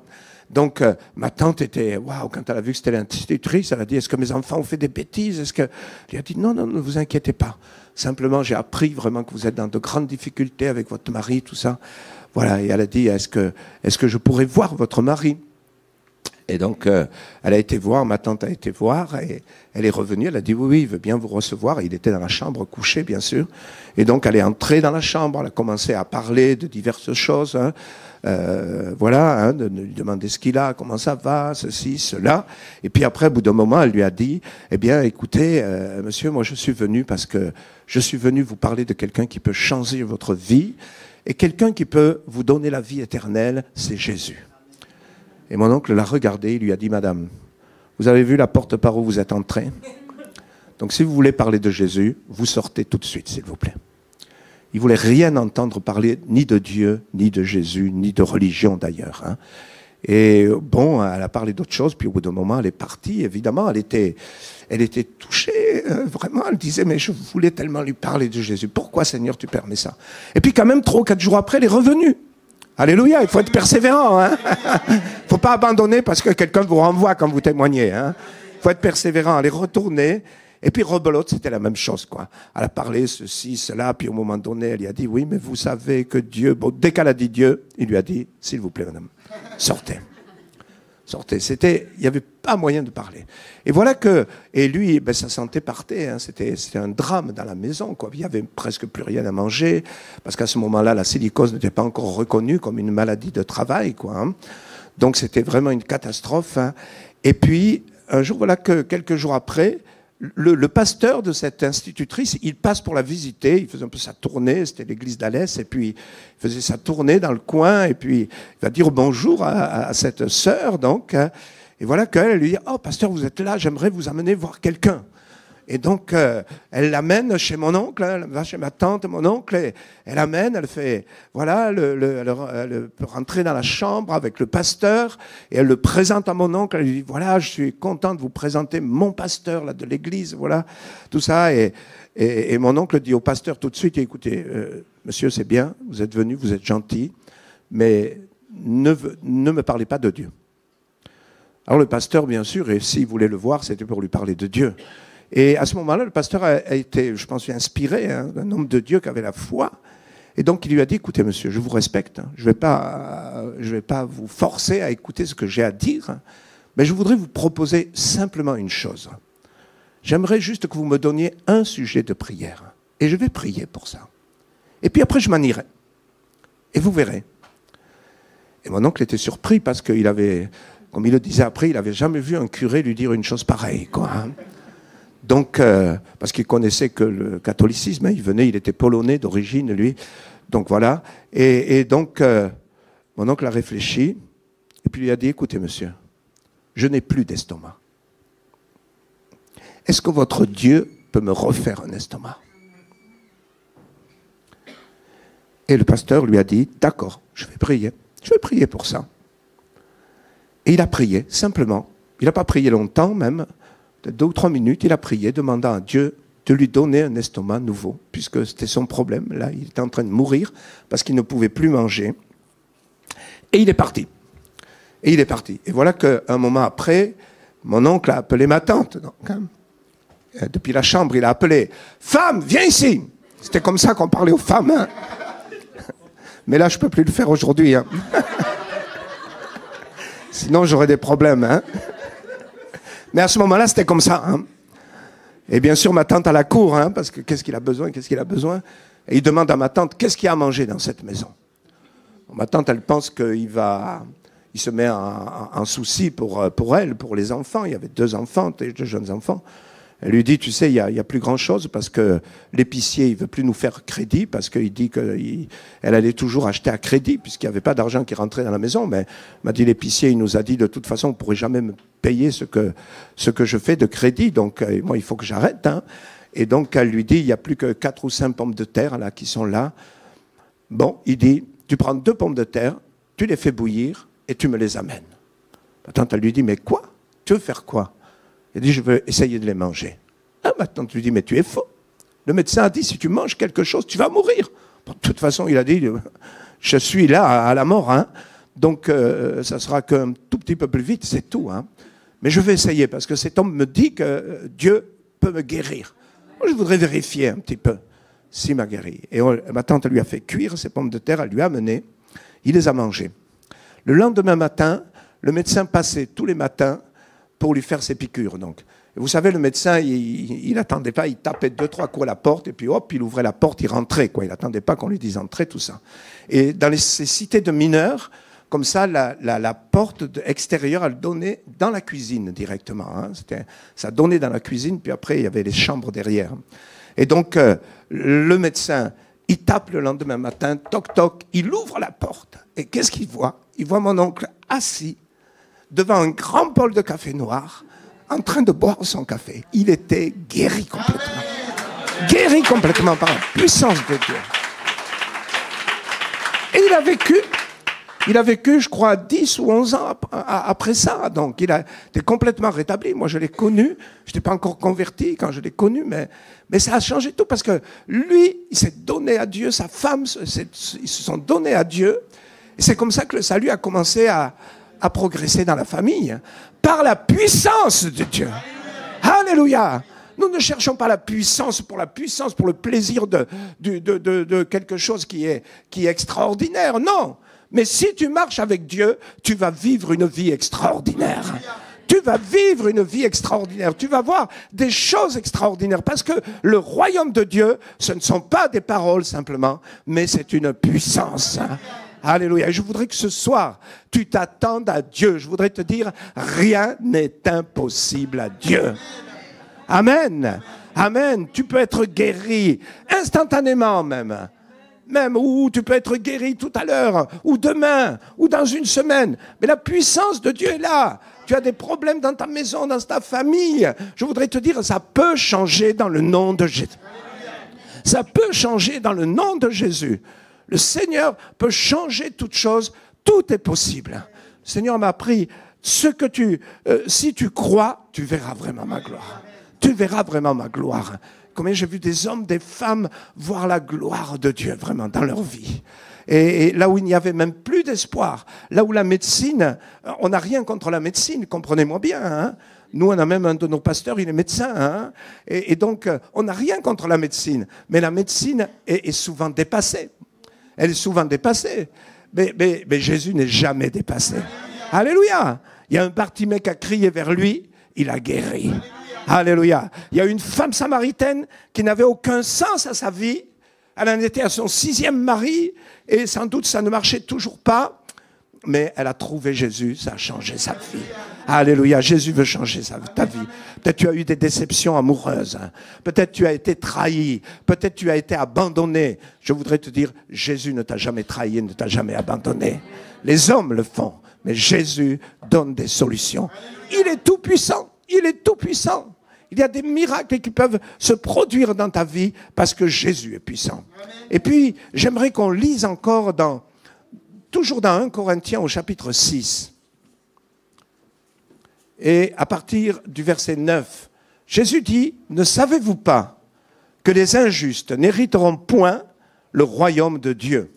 Donc euh, ma tante était, waouh, quand elle a vu que c'était l'institutrice, elle a dit, est-ce que mes enfants ont fait des bêtises? Est-ce que... Elle a dit, non, non, ne vous inquiétez pas. Simplement, j'ai appris vraiment que vous êtes dans de grandes difficultés avec votre mari, tout ça. Voilà, et elle a dit, est-ce que, est-ce que je pourrais voir votre mari? Et donc, euh, elle a été voir, ma tante a été voir, et elle est revenue, elle a dit, oui, oui, il veut bien vous recevoir. Et il était dans la chambre, couché, bien sûr. Et donc, elle est entrée dans la chambre, elle a commencé à parler de diverses choses, hein. Euh, voilà, hein, de, de lui demander ce qu'il a, comment ça va, ceci, cela. Et puis après, au bout d'un moment, elle lui a dit, eh bien, écoutez, euh, monsieur, moi, je suis venu parce que je suis venu vous parler de quelqu'un qui peut changer votre vie, et quelqu'un qui peut vous donner la vie éternelle, c'est Jésus. Et mon oncle l'a regardé, il lui a dit, madame, vous avez vu la porte par où vous êtes entrée? Donc si vous voulez parler de Jésus, vous sortez tout de suite, s'il vous plaît. Il ne voulait rien entendre parler, ni de Dieu, ni de Jésus, ni de religion d'ailleurs, hein. Et bon, elle a parlé d'autre chose, puis au bout d'un moment, elle est partie, évidemment, elle était, elle était touchée, euh, vraiment, elle disait, mais je voulais tellement lui parler de Jésus, pourquoi Seigneur, tu permets ça? Et puis quand même, trois ou quatre jours après, elle est revenue. Alléluia, il faut être persévérant, hein. Il ne faut pas abandonner parce que quelqu'un vous renvoie quand vous témoignez, hein. Il faut être persévérant, elle est retournée. Et puis rebelote, c'était la même chose, quoi. Elle a parlé ceci, cela, puis au moment donné, elle lui a dit, oui, mais vous savez que Dieu... Bon, dès qu'elle a dit Dieu, il lui a dit, s'il vous plaît, madame, sortez. Sortez. C'était... Il n'y avait pas moyen de parler. Et voilà que... Et lui, ben, sa santé partait, hein. C'était un drame dans la maison, quoi. Il n'y avait presque plus rien à manger, parce qu'à ce moment-là, la silicose n'était pas encore reconnue comme une maladie de travail, quoi, hein. Donc c'était vraiment une catastrophe, hein. Et puis, un jour, voilà que quelques jours après... Le, le pasteur de cette institutrice, il passe pour la visiter, il faisait un peu sa tournée, c'était l'église d'Alès, et puis il faisait sa tournée dans le coin, et puis il va dire bonjour à, à cette sœur, donc, et voilà qu'elle lui dit, oh pasteur, vous êtes là, j'aimerais vous amener voir quelqu'un. Et donc, euh, elle l'amène chez mon oncle, elle va chez ma tante, mon oncle, et elle l'amène, elle fait, voilà, le, le, elle, elle peut rentrer dans la chambre avec le pasteur, et elle le présente à mon oncle, elle lui dit, voilà, je suis content de vous présenter mon pasteur là, de l'église, voilà, tout ça. Et, et, et mon oncle dit au pasteur tout de suite, écoutez, euh, monsieur, c'est bien, vous êtes venu, vous êtes gentil, mais ne, ne me parlez pas de Dieu. Alors le pasteur, bien sûr, et s'il voulait le voir, c'était pour lui parler de Dieu. Et à ce moment-là, le pasteur a été, je pense, inspiré, hein, d'un homme de Dieu qui avait la foi. Et donc, il lui a dit, écoutez, monsieur, je vous respecte. Hein, je ne vais pas, euh, je vais pas vous forcer à écouter ce que j'ai à dire. Hein, mais je voudrais vous proposer simplement une chose. J'aimerais juste que vous me donniez un sujet de prière. Et je vais prier pour ça. Et puis après, je m'en irai. Et vous verrez. Et mon oncle était surpris parce qu'il avait, comme il le disait après, il n'avait jamais vu un curé lui dire une chose pareille, quoi, hein. Donc, euh, parce qu'il connaissait que le catholicisme, hein, il venait, il était polonais d'origine, lui, Donc voilà. Et, et donc, euh, mon oncle a réfléchi. Et puis il a dit, écoutez, monsieur, je n'ai plus d'estomac. Est-ce que votre Dieu peut me refaire un estomac? Et le pasteur lui a dit, d'accord, je vais prier. Je vais prier pour ça. Et il a prié, simplement. Il n'a pas prié longtemps, même, de deux ou trois minutes, il a prié, demandant à Dieu de lui donner un estomac nouveau, puisque c'était son problème. Là, il était en train de mourir parce qu'il ne pouvait plus manger. Et il est parti. Et il est parti. Et voilà qu'un moment après, mon oncle a appelé ma tante. Donc, hein, depuis la chambre, il a appelé « Femme, viens ici !» C'était comme ça qu'on parlait aux femmes. Hein. Mais là, je ne peux plus le faire aujourd'hui. Hein. Sinon, j'aurais des problèmes. Hein. Mais à ce moment-là, c'était comme ça. Hein. Et bien sûr, ma tante à la cour, hein, parce que qu'est-ce qu'il a besoin, qu'est-ce qu'il a besoin. Et il demande à ma tante, qu'est-ce qu'il y a à manger dans cette maison. Bon, ma tante, elle pense qu'il va... Il se met en, en, en souci pour, pour elle, pour les enfants. Il y avait deux enfants, deux jeunes enfants. Elle lui dit, tu sais, il n'y a, a plus grand-chose parce que l'épicier, il ne veut plus nous faire crédit parce qu'il dit qu'elle allait toujours acheter à crédit puisqu'il n'y avait pas d'argent qui rentrait dans la maison. Mais m'a dit l'épicier, il nous a dit, de toute façon, on ne pourrait jamais me payer ce que, ce que je fais de crédit. Donc, euh, moi, il faut que j'arrête. Hein. Et donc, elle lui dit, il n'y a plus que quatre ou cinq pommes de terre là, qui sont là. Bon, il dit, tu prends deux pommes de terre, tu les fais bouillir, et tu me les amènes. Ma tante, elle lui dit, mais quoi? Tu veux faire quoi? Elle dit, je veux essayer de les manger. Ah, ma tante lui dit, mais tu es faux. Le médecin a dit, si tu manges quelque chose, tu vas mourir. Bon, de toute façon, il a dit, je suis là à la mort, hein. Donc euh, ça sera qu'un tout petit peu plus vite, c'est tout. Hein. Mais je vais essayer, parce que cet homme me dit que Dieu peut me guérir. Moi, je voudrais vérifier un petit peu s'il m'a guéri. Et on, ma tante lui a fait cuire ces pommes de terre, elle lui a amené, il les a mangées. Le lendemain matin, le médecin passait tous les matins pour lui faire ses piqûres. Donc, et vous savez, le médecin, il n'attendait pas, il tapait deux, trois coups à la porte, et puis hop, il ouvrait la porte, il rentrait. Quoi. Il n'attendait pas qu'on lui dise entrer, tout ça. Et dans les, ces cités de mineurs, comme ça, la, la, la porte extérieure, elle donnait dans la cuisine directement. Hein. Ça donnait dans la cuisine, puis après, il y avait les chambres derrière. Et donc, euh, le médecin... Il tape le lendemain matin, toc toc, il ouvre la porte. Et qu'est-ce qu'il voit? Il voit mon oncle assis devant un grand bol de café noir, en train de boire son café. Il était guéri complètement. Amen. Guéri complètement par la puissance de Dieu. Et il a vécu, il a vécu, je crois, dix ou onze ans après ça. Donc il a été complètement rétabli. Moi, je l'ai connu. Je n'étais pas encore converti quand je l'ai connu, mais... Mais ça a changé tout, parce que lui, il s'est donné à Dieu, sa femme, ils se sont donnés à Dieu. Et c'est comme ça que le salut a commencé à, à progresser dans la famille, par la puissance de Dieu. Alléluia! Nous ne cherchons pas la puissance pour la puissance, pour le plaisir de, de, de, de, de quelque chose qui est, qui est extraordinaire, non! Mais si tu marches avec Dieu, tu vas vivre une vie extraordinaire. Tu vas vivre une vie extraordinaire. Tu vas voir des choses extraordinaires. Parce que le royaume de Dieu, ce ne sont pas des paroles simplement, mais c'est une puissance. Alléluia. Je voudrais que ce soir, tu t'attendes à Dieu. Je voudrais te dire, rien n'est impossible à Dieu. Amen. Amen. Tu peux être guéri instantanément même. Même, ou tu peux être guéri tout à l'heure, ou demain, ou dans une semaine. Mais la puissance de Dieu est là. Tu as des problèmes dans ta maison, dans ta famille. Je voudrais te dire, ça peut changer dans le nom de Jésus. Ça peut changer dans le nom de Jésus. Le Seigneur peut changer toutes choses. Tout est possible. Le Seigneur m'a appris, ce que tu, euh, si tu crois, tu verras vraiment ma gloire. Tu verras vraiment ma gloire. Combien j'ai vu des hommes, des femmes voir la gloire de Dieu vraiment dans leur vie. Et là où il n'y avait même plus d'espoir, là où la médecine, on n'a rien contre la médecine, comprenez-moi bien. Hein, nous, on a même un de nos pasteurs, il est médecin. Hein, et, et donc, on n'a rien contre la médecine. Mais la médecine est, est souvent dépassée. Elle est souvent dépassée. Mais, mais, mais Jésus n'est jamais dépassé. Alléluia. Alléluia. Il y a un Bartimée qui a crié vers lui, il a guéri. Alléluia. Alléluia. Il y a une femme samaritaine qui n'avait aucun sens à sa vie. Elle en était à son sixième mari, et sans doute ça ne marchait toujours pas. mais elle a trouvé Jésus, ça a changé sa vie. Alléluia, Jésus veut changer sa, ta vie. Peut-être tu as eu des déceptions amoureuses, hein. Peut-être tu as été trahi, peut-être tu as été abandonné. Je voudrais te dire, Jésus ne t'a jamais trahi, ne t'a jamais abandonné. Les hommes le font, mais Jésus donne des solutions. Il est tout puissant, il est tout puissant. Il y a des miracles qui peuvent se produire dans ta vie parce que Jésus est puissant. Et puis, j'aimerais qu'on lise encore dans, toujours dans un Corinthiens au chapitre six. Et à partir du verset neuf, Jésus dit, « Ne savez-vous pas que les injustes n'hériteront point le royaume de Dieu?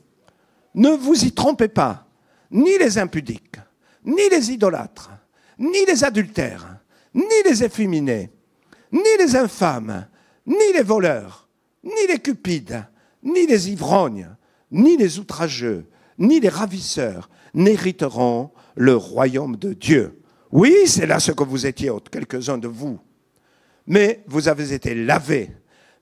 Ne vous y trompez pas, ni les impudiques, ni les idolâtres, ni les adultères, ni les efféminés, ni les infâmes, ni les voleurs, ni les cupides, ni les ivrognes, ni les outrageux, ni les ravisseurs n'hériteront le royaume de Dieu. » Oui, c'est là ce que vous étiez, quelques-uns de vous. Mais vous avez été lavés,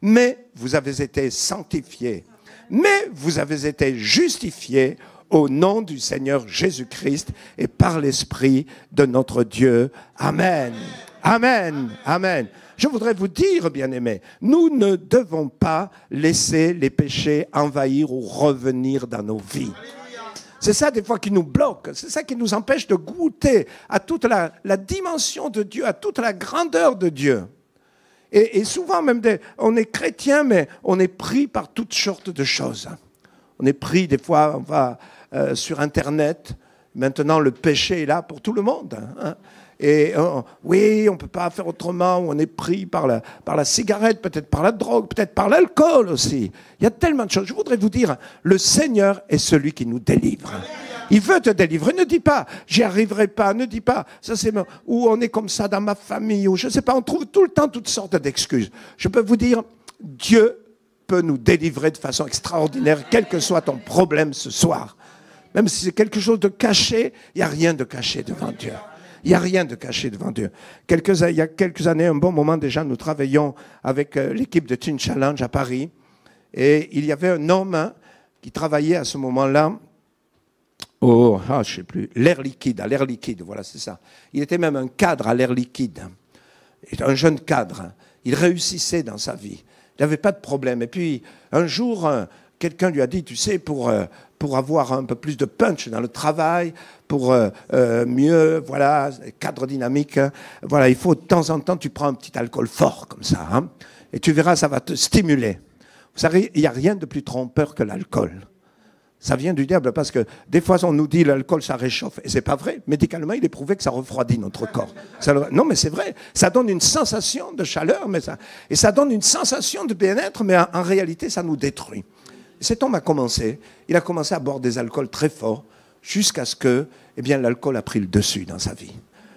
mais vous avez été sanctifiés, mais vous avez été justifiés au nom du Seigneur Jésus-Christ et par l'Esprit de notre Dieu. Amen. Amen, amen. Je voudrais vous dire, bien-aimés, nous ne devons pas laisser les péchés envahir ou revenir dans nos vies. C'est ça des fois qui nous bloque, c'est ça qui nous empêche de goûter à toute la, la dimension de Dieu, à toute la grandeur de Dieu. Et, et souvent même, des, on est chrétien, mais on est pris par toutes sortes de choses. On est pris, des fois, on va euh, sur Internet, maintenant le péché est là pour tout le monde, hein. Et on, oui, on ne peut pas faire autrement, on est pris par la, par la cigarette, peut-être par la drogue, peut-être par l'alcool aussi. Il y a tellement de choses. Je voudrais vous dire, le Seigneur est celui qui nous délivre. Il veut te délivrer. Ne dis pas, j'y arriverai pas, ne dis pas, ça c'est, ou on est comme ça dans ma famille, ou je ne sais pas, on trouve tout le temps toutes sortes d'excuses. Je peux vous dire, Dieu peut nous délivrer de façon extraordinaire, quel que soit ton problème ce soir. Même si c'est quelque chose de caché, il n'y a rien de caché devant Dieu. Il n'y a rien de caché devant Dieu. Quelques, il y a quelques années, un bon moment déjà, nous travaillions avec l'équipe de Teen Challenge à Paris. Et il y avait un homme qui travaillait à ce moment-là au, ah, je sais plus, l'air liquide, à l'air liquide, voilà, c'est ça. Il était même un cadre à l'air liquide, un jeune cadre. Il réussissait dans sa vie. Il n'avait pas de problème. Et puis, un jour, quelqu'un lui a dit, tu sais, pour... pour avoir un peu plus de punch dans le travail, pour euh, euh, mieux, voilà, cadre dynamique. Hein, voilà, il faut de temps en temps, tu prends un petit alcool fort comme ça, hein, et tu verras, ça va te stimuler. Vous savez, il n'y a rien de plus trompeur que l'alcool. Ça vient du diable parce que des fois, on nous dit l'alcool, ça réchauffe. Et c'est pas vrai. Médicalement, il est prouvé que ça refroidit notre corps. Ça le... Non, mais c'est vrai. Ça donne une sensation de chaleur, mais ça... et ça donne une sensation de bien-être, mais en, en réalité, ça nous détruit. Cet homme a commencé, il a commencé à boire des alcools très forts jusqu'à ce que eh bien, l'alcool a pris le dessus dans sa vie.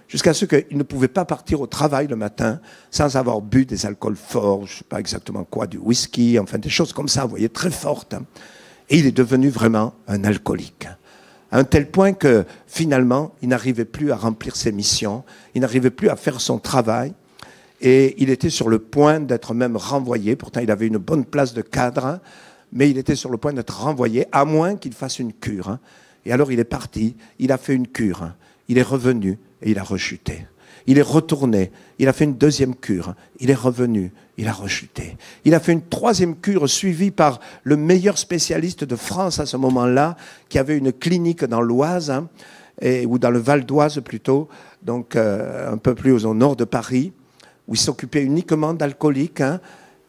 Jusqu'à ce qu'il ne pouvait pas partir au travail le matin sans avoir bu des alcools forts, je ne sais pas exactement quoi, du whisky, enfin des choses comme ça, vous voyez, très fortes. Et il est devenu vraiment un alcoolique. À un tel point que finalement, il n'arrivait plus à remplir ses missions, il n'arrivait plus à faire son travail. Et il était sur le point d'être même renvoyé, pourtant il avait une bonne place de cadre, mais il était sur le point d'être renvoyé, à moins qu'il fasse une cure. Et alors il est parti, il a fait une cure, il est revenu et il a rechuté. Il est retourné, il a fait une deuxième cure, il est revenu, il a rechuté. Il a fait une troisième cure suivie par le meilleur spécialiste de France à ce moment-là, qui avait une clinique dans l'Oise, hein, et, ou dans le Val d'Oise plutôt, donc euh, un peu plus au nord de Paris, où il s'occupait uniquement d'alcooliques, hein.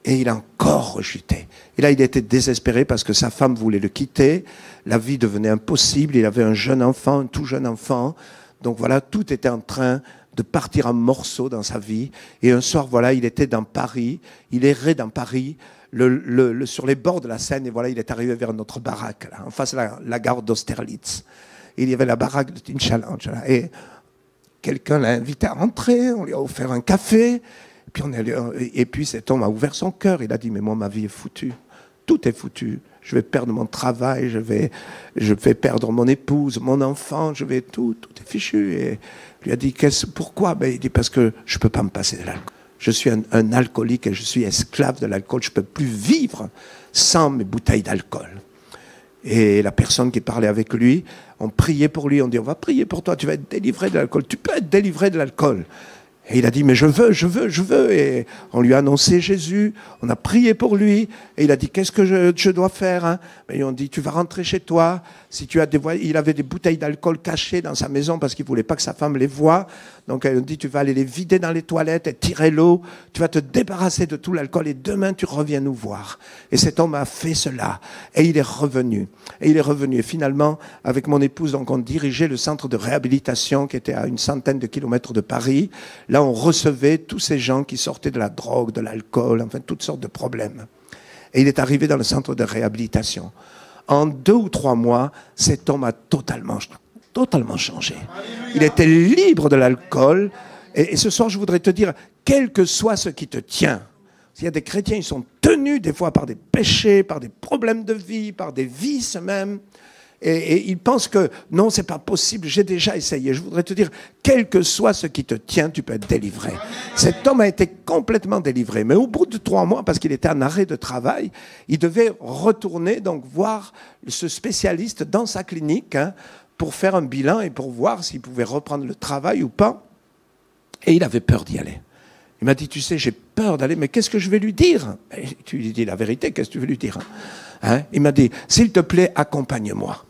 Et il a encore rechuté. Et là, il était désespéré parce que sa femme voulait le quitter. La vie devenait impossible. Il avait un jeune enfant, un tout jeune enfant. Donc voilà, tout était en train de partir en morceaux dans sa vie. Et un soir, voilà, il était dans Paris. Il errait dans Paris, le, le, le, sur les bords de la Seine. Et voilà, il est arrivé vers notre baraque, là, en face de la, la gare d'Austerlitz. Il y avait la baraque de Teen Challenge. Là, et quelqu'un l'a invité à rentrer. On lui a offert un café. Et puis, on est allé, et puis cet homme a ouvert son cœur. Il a dit, mais moi, ma vie est foutue. Tout est foutu. Je vais perdre mon travail, je vais, je vais perdre mon épouse, mon enfant, je vais tout, tout est fichu. Et lui a dit, qu'est-ce, pourquoi? Ben, il dit, parce que je ne peux pas me passer de l'alcool. Je suis un, un alcoolique et je suis esclave de l'alcool. Je ne peux plus vivre sans mes bouteilles d'alcool. Et la personne qui parlait avec lui, on priait pour lui, on dit on va prier pour toi, tu vas être délivré de l'alcool, tu peux être délivré de l'alcool. Et il a dit mais je veux, je veux, je veux. Et on lui a annoncé Jésus, on a prié pour lui, et il a dit qu'est-ce que je, je dois faire hein? Et on dit tu vas rentrer chez toi. Si tu as des, il avait des bouteilles d'alcool cachées dans sa maison parce qu'il ne voulait pas que sa femme les voie. Donc on dit tu vas aller les vider dans les toilettes et tirer l'eau, tu vas te débarrasser de tout l'alcool et demain tu reviens nous voir. Et cet homme a fait cela. Et il est revenu. Et il est revenu. Et finalement, avec mon épouse, donc on dirigeait le centre de réhabilitation qui était à une centaine de kilomètres de Paris. Là, on recevait tous ces gens qui sortaient de la drogue, de l'alcool, enfin toutes sortes de problèmes. Et il est arrivé dans le centre de réhabilitation. En deux ou trois mois, cet homme a totalement, totalement changé. Il était libre de l'alcool. Et, et ce soir, je voudrais te dire, quel que soit ce qui te tient, s'il y a des chrétiens, ils sont tenus des fois par des péchés, par des problèmes de vie, par des vices même. Et, et il pense que non, c'est pas possible, j'ai déjà essayé. Je voudrais te dire, quel que soit ce qui te tient, tu peux être délivré. Cet homme a été complètement délivré. Mais au bout de trois mois, parce qu'il était en arrêt de travail, il devait retourner donc voir ce spécialiste dans sa clinique hein, pour faire un bilan et pour voir s'il pouvait reprendre le travail ou pas. Et il avait peur d'y aller. Il m'a dit, tu sais, j'ai peur d'aller, mais qu'est-ce que je vais lui dire? Et tu lui dis la vérité, qu'est-ce que tu veux lui dire hein? Il m'a dit, s'il te plaît, accompagne-moi.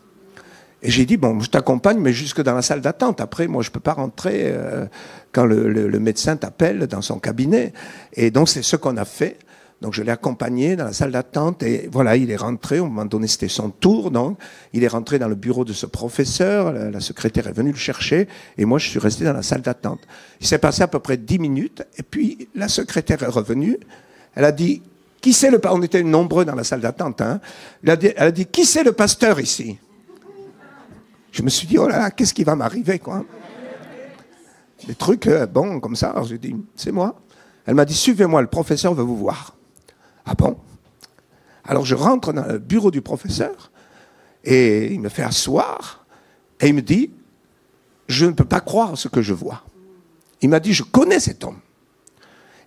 Et j'ai dit, bon, je t'accompagne, mais jusque dans la salle d'attente. Après, moi, je peux pas rentrer euh, quand le, le, le médecin t'appelle dans son cabinet. Et donc, c'est ce qu'on a fait. Donc, je l'ai accompagné dans la salle d'attente. Et voilà, il est rentré. Au moment donné, c'était son tour. Donc, il est rentré dans le bureau de ce professeur. La, la secrétaire est venue le chercher. Et moi, je suis resté dans la salle d'attente. Il s'est passé à peu près dix minutes. Et puis, la secrétaire est revenue. Elle a dit, qui c'est le... On était nombreux dans la salle d'attente. Hein. Elle a dit, elle a dit, qui c'est le pasteur ici ? Je me suis dit, oh là là, qu'est-ce qui va m'arriver, quoi? Des trucs, euh, bon, comme ça. Alors j'ai dit, c'est moi. Elle m'a dit, suivez-moi, le professeur veut vous voir. Ah bon? Alors je rentre dans le bureau du professeur, et il me fait asseoir, et il me dit, je ne peux pas croire ce que je vois. Il m'a dit, je connais cet homme.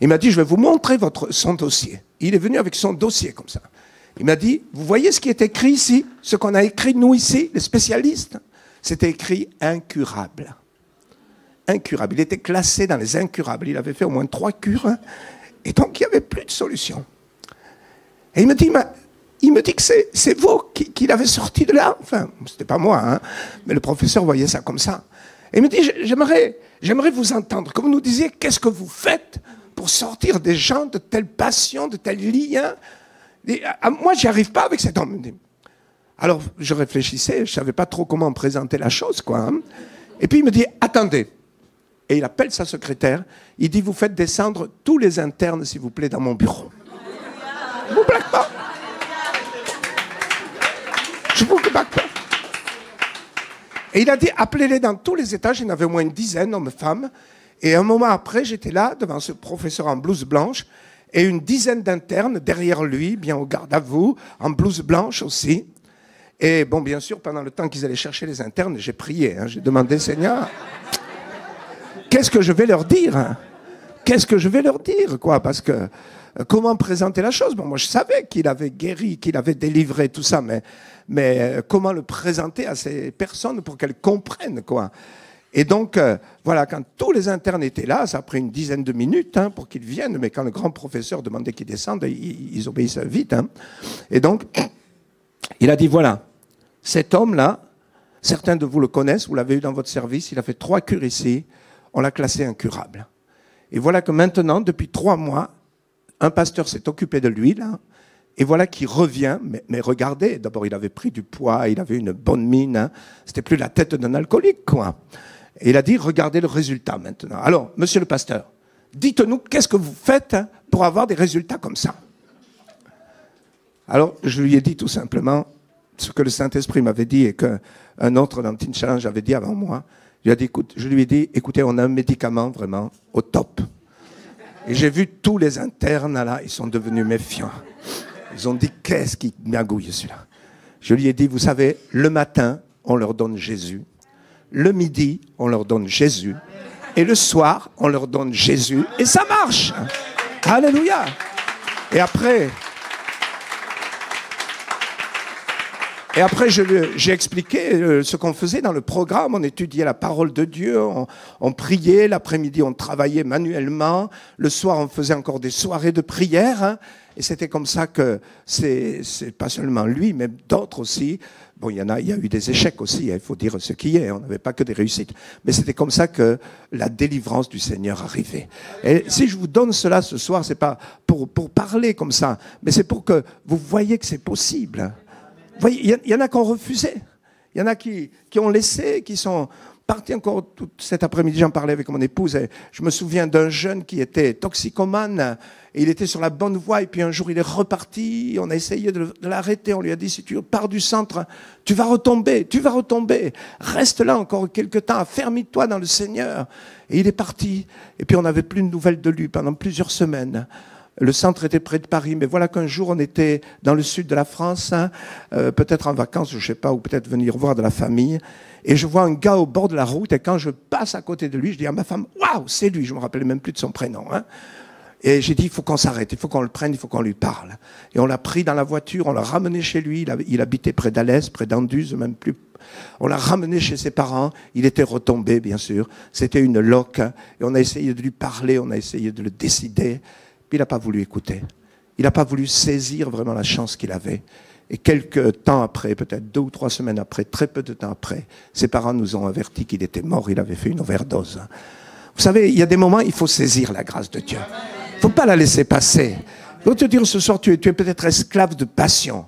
Il m'a dit, je vais vous montrer votre, son dossier. Il est venu avec son dossier, comme ça. Il m'a dit, vous voyez ce qui est écrit ici? Ce qu'on a écrit, nous, ici, les spécialistes? C'était écrit incurable. Incurable. Il était classé dans les incurables. Il avait fait au moins trois cures. Hein, et donc, il n'y avait plus de solution. Et il me dit, il me dit que c'est vous qui, qui l'avez sorti de là. Enfin, ce n'était pas moi, hein, mais le professeur voyait ça comme ça. Et il me dit, j'aimerais, j'aimerais vous entendre. Comme vous nous disiez, qu'est-ce que vous faites pour sortir des gens de telles passions, de tels liens? Et, à, moi, je n'y arrive pas avec cet homme. Alors, je réfléchissais, je ne savais pas trop comment présenter la chose, quoi. Et puis, il me dit, attendez. Et il appelle sa secrétaire. Il dit, vous faites descendre tous les internes, s'il vous plaît, dans mon bureau. Je ne vous blague pas. Je ne vous blague pas. Et il a dit, appelez-les dans tous les étages. Il y en avait au moins une dizaine, hommes et femmes. Et un moment après, j'étais là, devant ce professeur en blouse blanche, et une dizaine d'internes derrière lui, bien au garde à vous, en blouse blanche aussi. Et bon, bien sûr, pendant le temps qu'ils allaient chercher les internes, j'ai prié. Hein, j'ai demandé, Seigneur, qu'est-ce que je vais leur dire? Qu'est-ce que je vais leur dire, quoi? Parce que euh, comment présenter la chose? Bon, moi, je savais qu'il avait guéri, qu'il avait délivré, tout ça, mais, mais euh, comment le présenter à ces personnes pour qu'elles comprennent, quoi? Et donc, euh, voilà, quand tous les internes étaient là, ça a pris une dizaine de minutes hein, pour qu'ils viennent, mais quand le grand professeur demandait qu'ils descendent, ils, ils obéissaient vite. Hein. Et donc, il a dit, voilà, cet homme-là, certains de vous le connaissent, vous l'avez eu dans votre service, il a fait trois cures ici, on l'a classé incurable. Et voilà que maintenant, depuis trois mois, un pasteur s'est occupé de lui, là, et voilà qu'il revient, mais, mais regardez, d'abord il avait pris du poids, il avait une bonne mine, hein, c'était plus la tête d'un alcoolique, quoi. Et il a dit, regardez le résultat maintenant. Alors, monsieur le pasteur, dites-nous qu'est-ce que vous faites pour avoir des résultats comme ça? Alors, je lui ai dit tout simplement ce que le Saint-Esprit m'avait dit et qu'un autre dans Teen Challenge avait dit avant moi. Je lui ai dit, écoute, je lui ai dit, écoutez, on a un médicament vraiment au top. Et j'ai vu tous les internes là, ils sont devenus méfiants. Ils ont dit, qu'est-ce qui magouille celui-là? Je lui ai dit, vous savez, le matin, on leur donne Jésus. Le midi, on leur donne Jésus. Et le soir, on leur donne Jésus. Et ça marche! Alléluia! Et après... Et après, j'ai expliqué ce qu'on faisait dans le programme. On étudiait la parole de Dieu, on, on priait. L'après-midi, on travaillait manuellement. Le soir, on faisait encore des soirées de prière. Hein. Et c'était comme ça que, c'est pas seulement lui, mais d'autres aussi. Bon, il y en a, il y a eu des échecs aussi, il faut dire ce qui est. On n'avait pas que des réussites. Mais c'était comme ça que la délivrance du Seigneur arrivait. Et si je vous donne cela ce soir, c'est pas pour, pour parler comme ça, mais c'est pour que vous voyez que c'est possible. Vous voyez, il y en a qui ont refusé, il y en a qui, qui ont laissé, qui sont partis encore tout cet après-midi. J'en parlais avec mon épouse, et je me souviens d'un jeune qui était toxicomane, et il était sur la bonne voie, et puis un jour il est reparti, on a essayé de l'arrêter, on lui a dit, si tu pars du centre, tu vas retomber, tu vas retomber, reste là encore quelques temps, affermis-toi dans le Seigneur. Et il est parti, et puis on n'avait plus de nouvelles de lui pendant plusieurs semaines. Le centre était près de Paris, mais voilà qu'un jour, on était dans le sud de la France, hein, euh, peut-être en vacances, je ne sais pas, ou peut-être venir voir de la famille. Et je vois un gars au bord de la route, et quand je passe à côté de lui, je dis à ma femme, waouh, c'est lui, je ne me rappelais même plus de son prénom. Hein. Et j'ai dit, il faut qu'on s'arrête, il faut qu'on le prenne, il faut qu'on lui parle. Et on l'a pris dans la voiture, on l'a ramené chez lui, il, a, il habitait près d'Alès, près d'Anduze, même plus. On l'a ramené chez ses parents, il était retombé, bien sûr. C'était une loque, hein, et on a essayé de lui parler, on a essayé de le décider. Il n'a pas voulu écouter. Il n'a pas voulu saisir vraiment la chance qu'il avait. Et quelques temps après, peut-être deux ou trois semaines après, très peu de temps après, ses parents nous ont avertis qu'il était mort, il avait fait une overdose. Vous savez, il y a des moments, il faut saisir la grâce de Dieu. Il ne faut pas la laisser passer. Je veux te dire ce soir, tu es, tu es peut-être esclave de passion,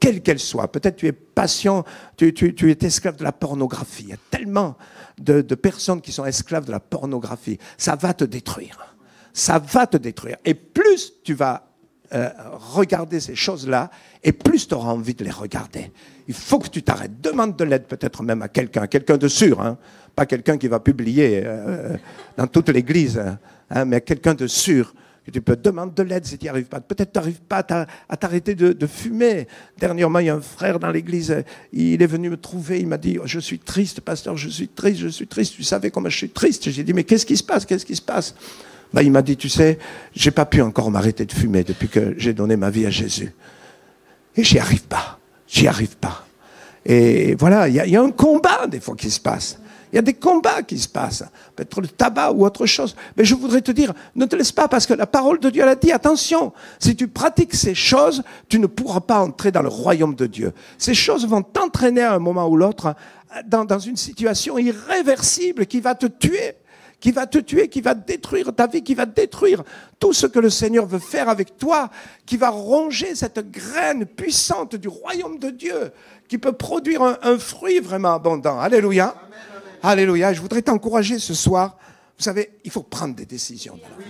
quelle qu'elle soit. Peut-être tu es patient, tu, tu, tu es esclave de la pornographie. Il y a tellement de, de personnes qui sont esclaves de la pornographie. Ça va te détruire. Ça va te détruire. Et plus tu vas euh, regarder ces choses-là, et plus tu auras envie de les regarder. Il faut que tu t'arrêtes. Demande de l'aide peut-être même à quelqu'un, quelqu'un de sûr, hein, pas quelqu'un qui va publier euh, dans toute l'église, hein, mais quelqu'un de sûr. Que tu peux demander de l'aide si tu n'y arrives pas. Peut-être tu n'arrives pas à t'arrêter de, de fumer. Dernièrement, il y a un frère dans l'église, il est venu me trouver, il m'a dit, oh, je suis triste, pasteur, je suis triste, je suis triste. Tu savais comment je suis triste. J'ai dit, mais qu'est-ce qui se passe, qu'est-ce qui se passe? Ben, il m'a dit, tu sais, j'ai pas pu encore m'arrêter de fumer depuis que j'ai donné ma vie à Jésus. Et j'y arrive pas, j'y arrive pas. Et voilà, il y, y a un combat des fois qui se passe. Il y a des combats qui se passent, peut-être le tabac ou autre chose. Mais je voudrais te dire, ne te laisse pas, parce que la parole de Dieu l'a dit, attention, si tu pratiques ces choses, tu ne pourras pas entrer dans le royaume de Dieu. Ces choses vont t'entraîner à un moment ou l'autre dans, dans une situation irréversible qui va te tuer. qui va te tuer, qui va détruire ta vie, qui va détruire tout ce que le Seigneur veut faire avec toi, qui va ronger cette graine puissante du royaume de Dieu, qui peut produire un, un fruit vraiment abondant. Alléluia. Amen, amen. Alléluia. Je voudrais t'encourager ce soir. Vous savez, il faut prendre des décisions. Oui,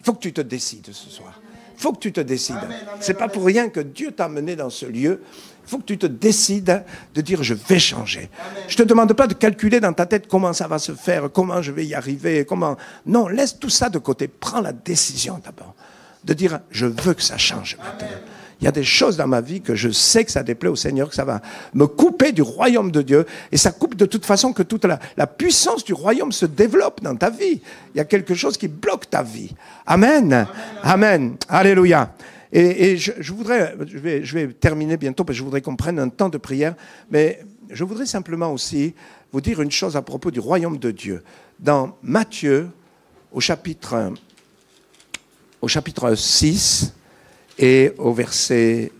il faut que tu te décides ce soir. Il faut que tu te décides. Ce n'est pas pour rien que Dieu t'a amené dans ce lieu. Il faut que tu te décides de dire, je vais changer. Amen. Je ne te demande pas de calculer dans ta tête comment ça va se faire, comment je vais y arriver, comment... Non, laisse tout ça de côté. Prends la décision d'abord. De dire, je veux que ça change maintenant. Amen. Il y a des choses dans ma vie que je sais que ça déplaît au Seigneur, que ça va me couper du royaume de Dieu. Et ça coupe de toute façon que toute la, la puissance du royaume se développe dans ta vie. Il y a quelque chose qui bloque ta vie. Amen. Amen. Amen. Alléluia. Et, et je, je voudrais, je vais, je vais terminer bientôt parce que je voudrais qu'on prenne un temps de prière, mais je voudrais simplement aussi vous dire une chose à propos du royaume de Dieu. Dans Matthieu, au chapitre, au chapitre six et au verset,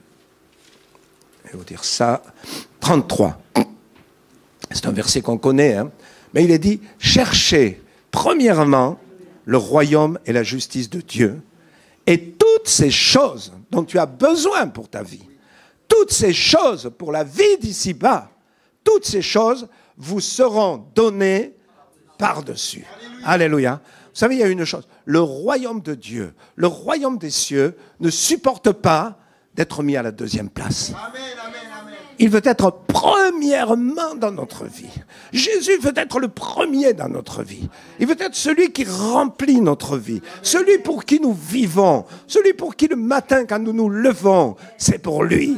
je vais vous dire ça, trente-trois. C'est un verset qu'on connaît, hein, mais il est dit, « Cherchez premièrement le royaume et la justice de Dieu. » Et toutes ces choses dont tu as besoin pour ta vie, toutes ces choses pour la vie d'ici-bas, toutes ces choses vous seront données par-dessus. Alléluia. Vous savez, il y a une chose. Le royaume de Dieu, le royaume des cieux ne supporte pas d'être mis à la deuxième place. Amen, amen, amen. Il veut être premièrement dans notre vie. Jésus veut être le premier dans notre vie. Il veut être celui qui remplit notre vie. Celui pour qui nous vivons. Celui pour qui le matin, quand nous nous levons, c'est pour lui.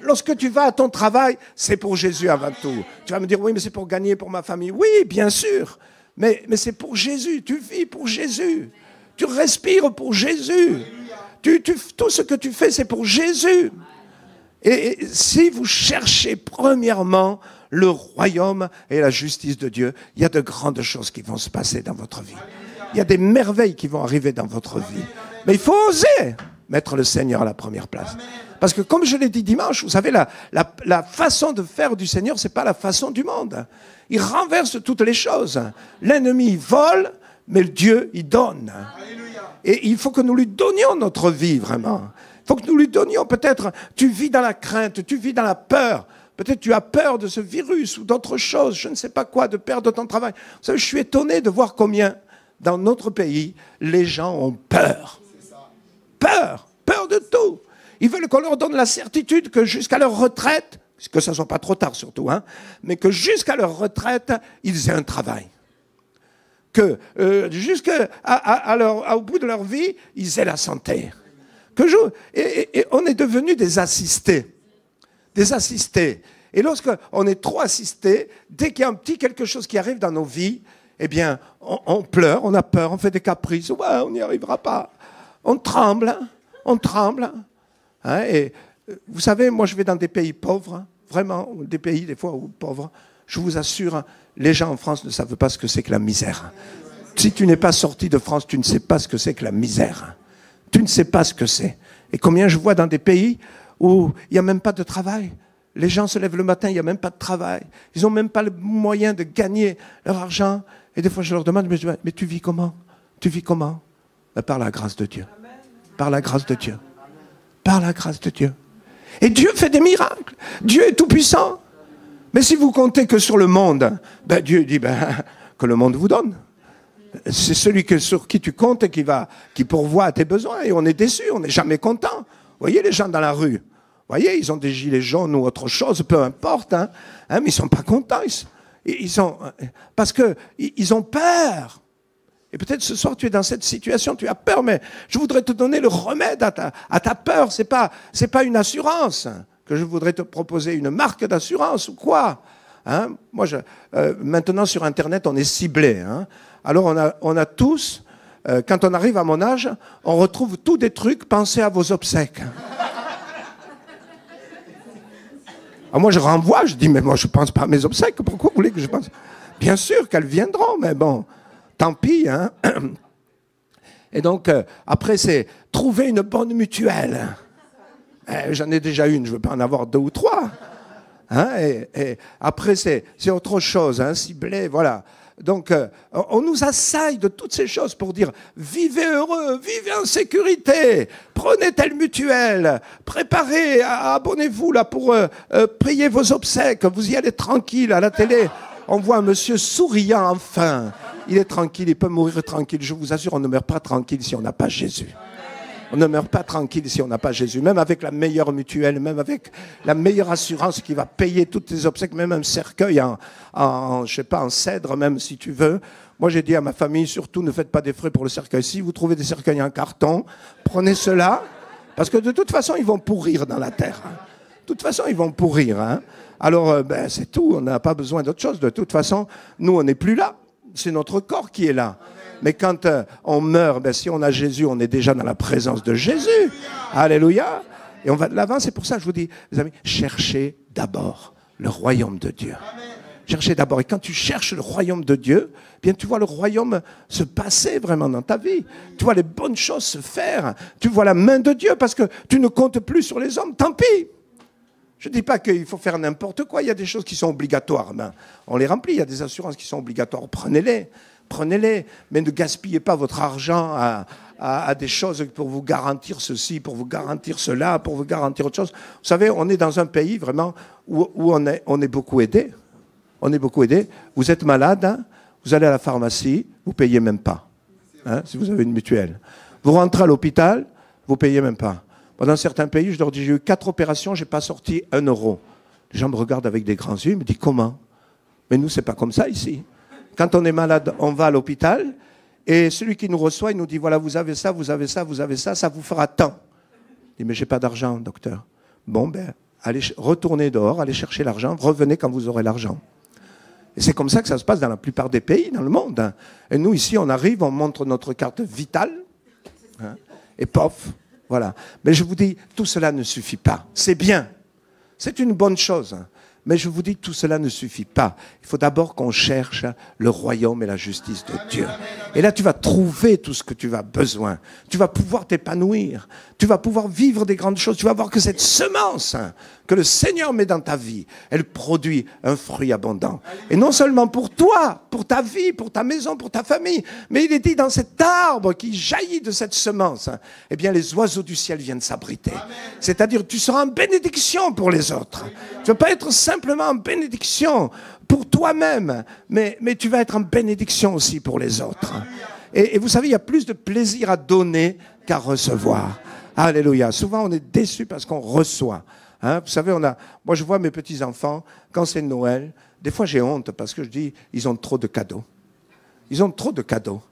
Lorsque tu vas à ton travail, c'est pour Jésus avant tout. Tu vas me dire, oui, mais c'est pour gagner pour ma famille. Oui, bien sûr. Mais, mais c'est pour Jésus. Tu vis pour Jésus. Tu respires pour Jésus. Tu, tu, tout ce que tu fais, c'est pour Jésus. Et si vous cherchez premièrement le royaume et la justice de Dieu, il y a de grandes choses qui vont se passer dans votre vie. Il y a des merveilles qui vont arriver dans votre vie. Mais il faut oser mettre le Seigneur à la première place. Parce que comme je l'ai dit dimanche, vous savez, la, la, la façon de faire du Seigneur, ce n'est pas la façon du monde. Il renverse toutes les choses. L'ennemi vole, mais Dieu, il donne. Et il faut que nous lui donnions notre vie, vraiment. Il faut que nous lui donnions, peut-être, tu vis dans la crainte, tu vis dans la peur. Peut-être tu as peur de ce virus ou d'autres choses, je ne sais pas quoi, de perdre ton travail. Vous savez, je suis étonné de voir combien, dans notre pays, les gens ont peur. Peur, peur de tout. Ils veulent qu'on leur donne la certitude que jusqu'à leur retraite, que ça ne soit pas trop tard surtout, hein, mais que jusqu'à leur retraite, ils aient un travail. Que euh, jusqu'à à, à leur, au bout de leur vie, ils aient la santé. Que je, et, et, et on est devenus des assistés. Des assistés. Et lorsqu'on est trop assisté, dès qu'il y a un petit quelque chose qui arrive dans nos vies, eh bien, on, on pleure, on a peur, on fait des caprices. Ouais, on n'y arrivera pas. On tremble, on tremble. Hein, et vous savez, moi je vais dans des pays pauvres, vraiment, des pays des fois où, pauvres. Je vous assure, les gens en France ne savent pas ce que c'est que la misère. Si tu n'es pas sorti de France, tu ne sais pas ce que c'est que la misère. Tu ne sais pas ce que c'est. Et combien je vois dans des pays où il n'y a même pas de travail. Les gens se lèvent le matin, il n'y a même pas de travail. Ils n'ont même pas le moyen de gagner leur argent. Et des fois je leur demande, mais, mais tu vis comment? Tu vis comment? Par la grâce de Dieu. Par la grâce de Dieu. Par la grâce de Dieu. Et Dieu fait des miracles. Dieu est tout-puissant. Mais si vous comptez que sur le monde, ben Dieu dit ben, que le monde vous donne. C'est celui que, sur qui tu comptes et qui, va, qui pourvoit à tes besoins. Et on est déçu, on n'est jamais content. Vous voyez les gens dans la rue, vous voyez, ils ont des gilets jaunes ou autre chose, peu importe. Hein, hein, mais ils ne sont pas contents. Ils, ils sont, parce qu'ils ont peur. Et peut-être ce soir, tu es dans cette situation, tu as peur, mais je voudrais te donner le remède à ta, à ta peur. Ce n'est pas, c'est pas une assurance que je voudrais te proposer, une marque d'assurance ou quoi. Hein? Moi, je, euh, maintenant, sur Internet, on est ciblé. Hein? Alors, on a, on a tous, euh, quand on arrive à mon âge, on retrouve tous des trucs, pensez à vos obsèques. Alors moi, je renvoie, je dis, mais moi, je ne pense pas à mes obsèques, pourquoi vous voulez que je pense? Bien sûr qu'elles viendront, mais bon... Tant pis, hein. Et donc, euh, après, c'est trouver une bonne mutuelle. Eh, j'en ai déjà une, je ne veux pas en avoir deux ou trois. Hein, et, et après, c'est autre chose, hein, ciblé, voilà. Donc, euh, on nous assaille de toutes ces choses pour dire « Vivez heureux, vivez en sécurité, prenez telle mutuelle, préparez, abonnez-vous là pour euh, euh, payer vos obsèques, vous y allez tranquille à la télé. » On voit un monsieur souriant enfin. Il est tranquille, il peut mourir tranquille. Je vous assure, on ne meurt pas tranquille si on n'a pas Jésus. On ne meurt pas tranquille si on n'a pas Jésus. Même avec la meilleure mutuelle, même avec la meilleure assurance qui va payer toutes les obsèques, même un cercueil en, en, je sais pas, en cèdre, même si tu veux. Moi, j'ai dit à ma famille, surtout, ne faites pas des frais pour le cercueil. Si vous trouvez des cercueils en carton, prenez cela, parce que de toute façon, ils vont pourrir dans la terre. De toute façon, ils vont pourrir. Hein. Alors, ben, c'est tout. On n'a pas besoin d'autre chose. De toute façon, nous, on n'est plus là. C'est notre corps qui est là. Mais quand euh, on meurt, ben, si on a Jésus, on est déjà dans la présence de Jésus. Alléluia. Et on va de l'avant. C'est pour ça que je vous dis, mes amis, cherchez d'abord le royaume de Dieu. Cherchez d'abord. Et quand tu cherches le royaume de Dieu, bien, tu vois le royaume se passer vraiment dans ta vie. Tu vois les bonnes choses se faire. Tu vois la main de Dieu parce que tu ne comptes plus sur les hommes. Tant pis. Je ne dis pas qu'il faut faire n'importe quoi. Il y a des choses qui sont obligatoires. Ben, on les remplit. Il y a des assurances qui sont obligatoires. Prenez-les. Prenez-les. Mais ne gaspillez pas votre argent à, à, à des choses pour vous garantir ceci, pour vous garantir cela, pour vous garantir autre chose. Vous savez, on est dans un pays vraiment où, où on, est, on est beaucoup aidé. On est beaucoup aidé. Vous êtes malade, hein, vous allez à la pharmacie, vous ne payez même pas. Hein, si vous avez une mutuelle. Vous rentrez à l'hôpital, vous ne payez même pas. Dans certains pays, je leur dis, j'ai eu quatre opérations, je n'ai pas sorti un euro. Les gens me regardent avec des grands yeux, ils me disent, comment? Mais nous, ce n'est pas comme ça ici. Quand on est malade, on va à l'hôpital, et celui qui nous reçoit, il nous dit, voilà, vous avez ça, vous avez ça, vous avez ça, ça vous fera tant. Il dit, mais je n'ai pas d'argent, docteur. Bon, ben, allez, retournez dehors, allez chercher l'argent, revenez quand vous aurez l'argent. Et c'est comme ça que ça se passe dans la plupart des pays, dans le monde. Et nous, ici, on arrive, on montre notre carte vitale, hein, et pof. Voilà. Mais je vous dis, tout cela ne suffit pas. C'est bien. C'est une bonne chose. Mais je vous dis, tout cela ne suffit pas. Il faut d'abord qu'on cherche le royaume et la justice de Dieu. Et là, tu vas trouver tout ce que tu as besoin. Tu vas pouvoir t'épanouir. Tu vas pouvoir vivre des grandes choses. Tu vas voir que cette semence que le Seigneur met dans ta vie, elle produit un fruit abondant. Et non seulement pour toi, pour ta vie, pour ta maison, pour ta famille, mais il est dit dans cet arbre qui jaillit de cette semence, eh bien les oiseaux du ciel viennent s'abriter. C'est-à-dire tu seras en bénédiction pour les autres. Tu ne vas pas être simplement en bénédiction pour toi-même, mais, mais tu vas être en bénédiction aussi pour les autres. Et, et vous savez, il y a plus de plaisir à donner qu'à recevoir. Alléluia. Souvent on est déçu parce qu'on reçoit. Hein, vous savez, on a, moi je vois mes petits-enfants, quand c'est Noël, des fois j'ai honte parce que je dis, ils ont trop de cadeaux. Ils ont trop de cadeaux.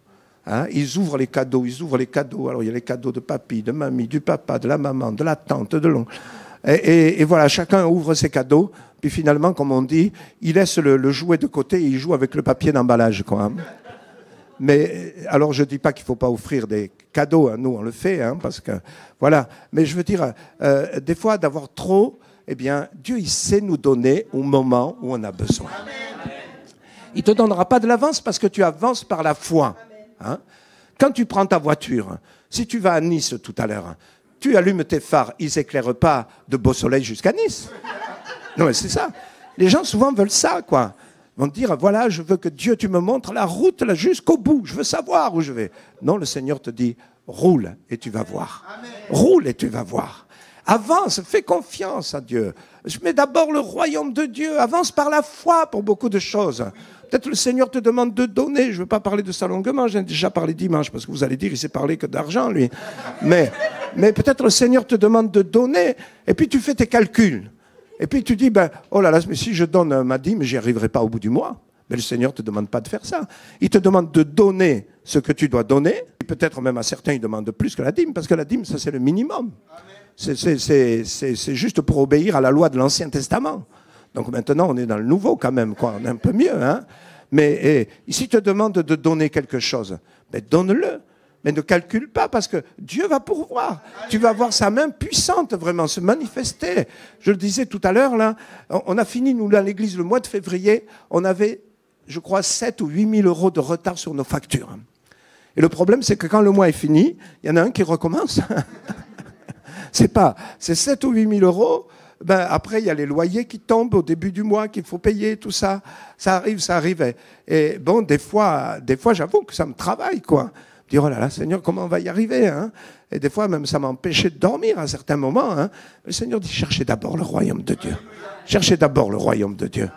Hein, ils ouvrent les cadeaux, ils ouvrent les cadeaux. Alors il y a les cadeaux de papy, de mamie, du papa, de la maman, de la tante, de l'oncle. Et, et, et voilà, chacun ouvre ses cadeaux. Puis finalement, comme on dit, il laisse le, le jouet de côté et il joue avec le papier d'emballage, quoi. Hein. Mais alors je ne dis pas qu'il ne faut pas offrir des cadeaux, hein. Nous on le fait, hein, parce que voilà. Mais je veux dire, euh, des fois d'avoir trop, eh bien Dieu il sait nous donner au moment où on a besoin. Il ne te donnera pas de l'avance parce que tu avances par la foi. Hein. Quand tu prends ta voiture, si tu vas à Nice tout à l'heure, tu allumes tes phares, ils n'éclairent pas de beau soleil jusqu'à Nice. Non mais c'est ça, les gens souvent veulent ça, quoi. Vont dire, voilà, je veux que Dieu, tu me montres la route là jusqu'au bout. Je veux savoir où je vais. Non, le Seigneur te dit, roule et tu vas voir. Amen. Roule et tu vas voir. Avance, fais confiance à Dieu. Je mets d'abord le royaume de Dieu. Avance par la foi pour beaucoup de choses. Peut-être le Seigneur te demande de donner. Je ne veux pas parler de ça longuement. J'en ai déjà parlé dimanche parce que vous allez dire, il s'est parlé que d'argent, lui. Mais, mais peut-être le Seigneur te demande de donner et puis tu fais tes calculs. Et puis tu dis, ben, oh là là, mais si je donne ma dîme, je n'y arriverai pas au bout du mois. Mais le Seigneur ne te demande pas de faire ça. Il te demande de donner ce que tu dois donner. Peut-être même à certains, il demande plus que la dîme, parce que la dîme, ça c'est le minimum. C'est juste pour obéir à la loi de l'Ancien Testament. Donc maintenant, on est dans le nouveau quand même, quoi. On est un peu mieux. Hein. Mais s'il te demande de donner quelque chose, ben, donne-le. Mais ne calcule pas parce que Dieu va pourvoir. Tu vas voir sa main puissante vraiment se manifester. Je le disais tout à l'heure, là, on a fini, nous, à l'église, le mois de février, on avait, je crois, sept ou huit mille euros de retard sur nos factures. Et le problème, c'est que quand le mois est fini, il y en a un qui recommence. C'est pas, c'est sept ou huit mille euros. Ben, après, il y a les loyers qui tombent au début du mois, qu'il faut payer, tout ça. Ça arrive, ça arrive. Et bon, des fois, des fois j'avoue que ça me travaille, quoi. Dire, oh là là, Seigneur, comment on va y arriver, hein? Et des fois, même, ça m'empêchait de dormir à certains moments. Hein? Le Seigneur dit, cherchez d'abord le royaume de Dieu. Cherchez d'abord le royaume de Dieu.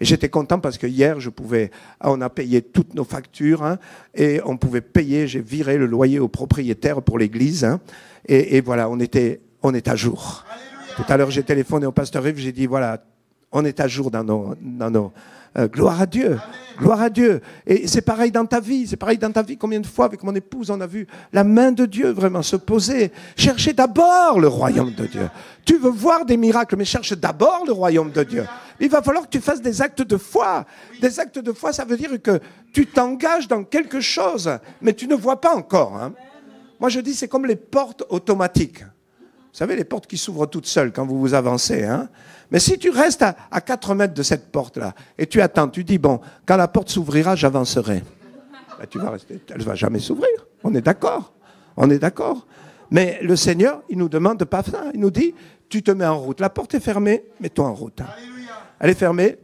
Et j'étais content parce que hier, je pouvais, on a payé toutes nos factures, hein, et on pouvait payer, j'ai viré le loyer au propriétaire pour l'église. Hein, et, et voilà, on était, on est à jour. Alléluia. Tout à l'heure, j'ai téléphoné au pasteur Yves, j'ai dit, voilà, on est à jour dans nos... Dans nos Euh, gloire à Dieu, gloire à Dieu. Et c'est pareil dans ta vie, c'est pareil dans ta vie. Combien de fois avec mon épouse on a vu la main de Dieu vraiment se poser. Cherchez d'abord le royaume de Dieu. Tu veux voir des miracles, mais cherche d'abord le royaume de Dieu. Il va falloir que tu fasses des actes de foi. Des actes de foi, ça veut dire que tu t'engages dans quelque chose, mais tu ne vois pas encore. Hein. Moi je dis c'est comme les portes automatiques. Vous savez, les portes qui s'ouvrent toutes seules quand vous vous avancez. Hein. Mais si tu restes à, à quatre mètres de cette porte-là, et tu attends, tu dis, bon, quand la porte s'ouvrira, j'avancerai. Ben, tu vas rester, elle ne va jamais s'ouvrir. On est d'accord. On est d'accord. Mais le Seigneur, il ne nous demande pas ça. Il nous dit, tu te mets en route. La porte est fermée, mets-toi en route. Hein. Elle est fermée,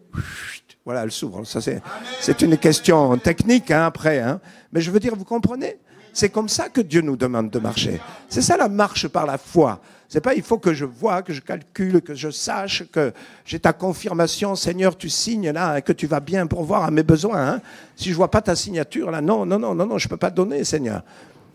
voilà, elle s'ouvre. Ça, c'est une question technique, hein, après. Hein. Mais je veux dire, vous comprenez ? C'est comme ça que Dieu nous demande de marcher. C'est ça la marche par la foi. C'est pas il faut que je vois, que je calcule, que je sache, que j'ai ta confirmation, Seigneur, tu signes là, que tu vas bien pourvoir à mes besoins. Hein. Si je vois pas ta signature là, non, non, non, non, non, je peux pas donner, Seigneur.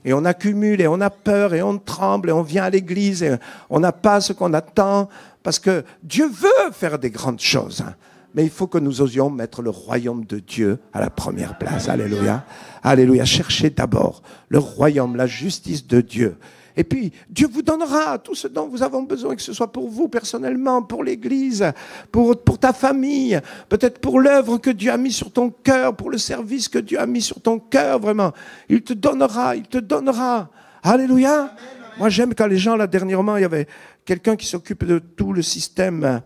Et on accumule, et on a peur, et on tremble, et on vient à l'église, et on n'a pas ce qu'on attend, parce que Dieu veut faire des grandes choses. Hein. Mais il faut que nous osions mettre le royaume de Dieu à la première place. Alléluia. Alléluia. Cherchez d'abord le royaume, la justice de Dieu. Et puis, Dieu vous donnera tout ce dont vous avez besoin, que ce soit pour vous personnellement, pour l'église, pour, pour ta famille, peut-être pour l'œuvre que Dieu a mis sur ton cœur, pour le service que Dieu a mis sur ton cœur, vraiment. Il te donnera, il te donnera. Alléluia. Moi, j'aime quand les gens, là, dernièrement, il y avait quelqu'un qui s'occupe de tout le système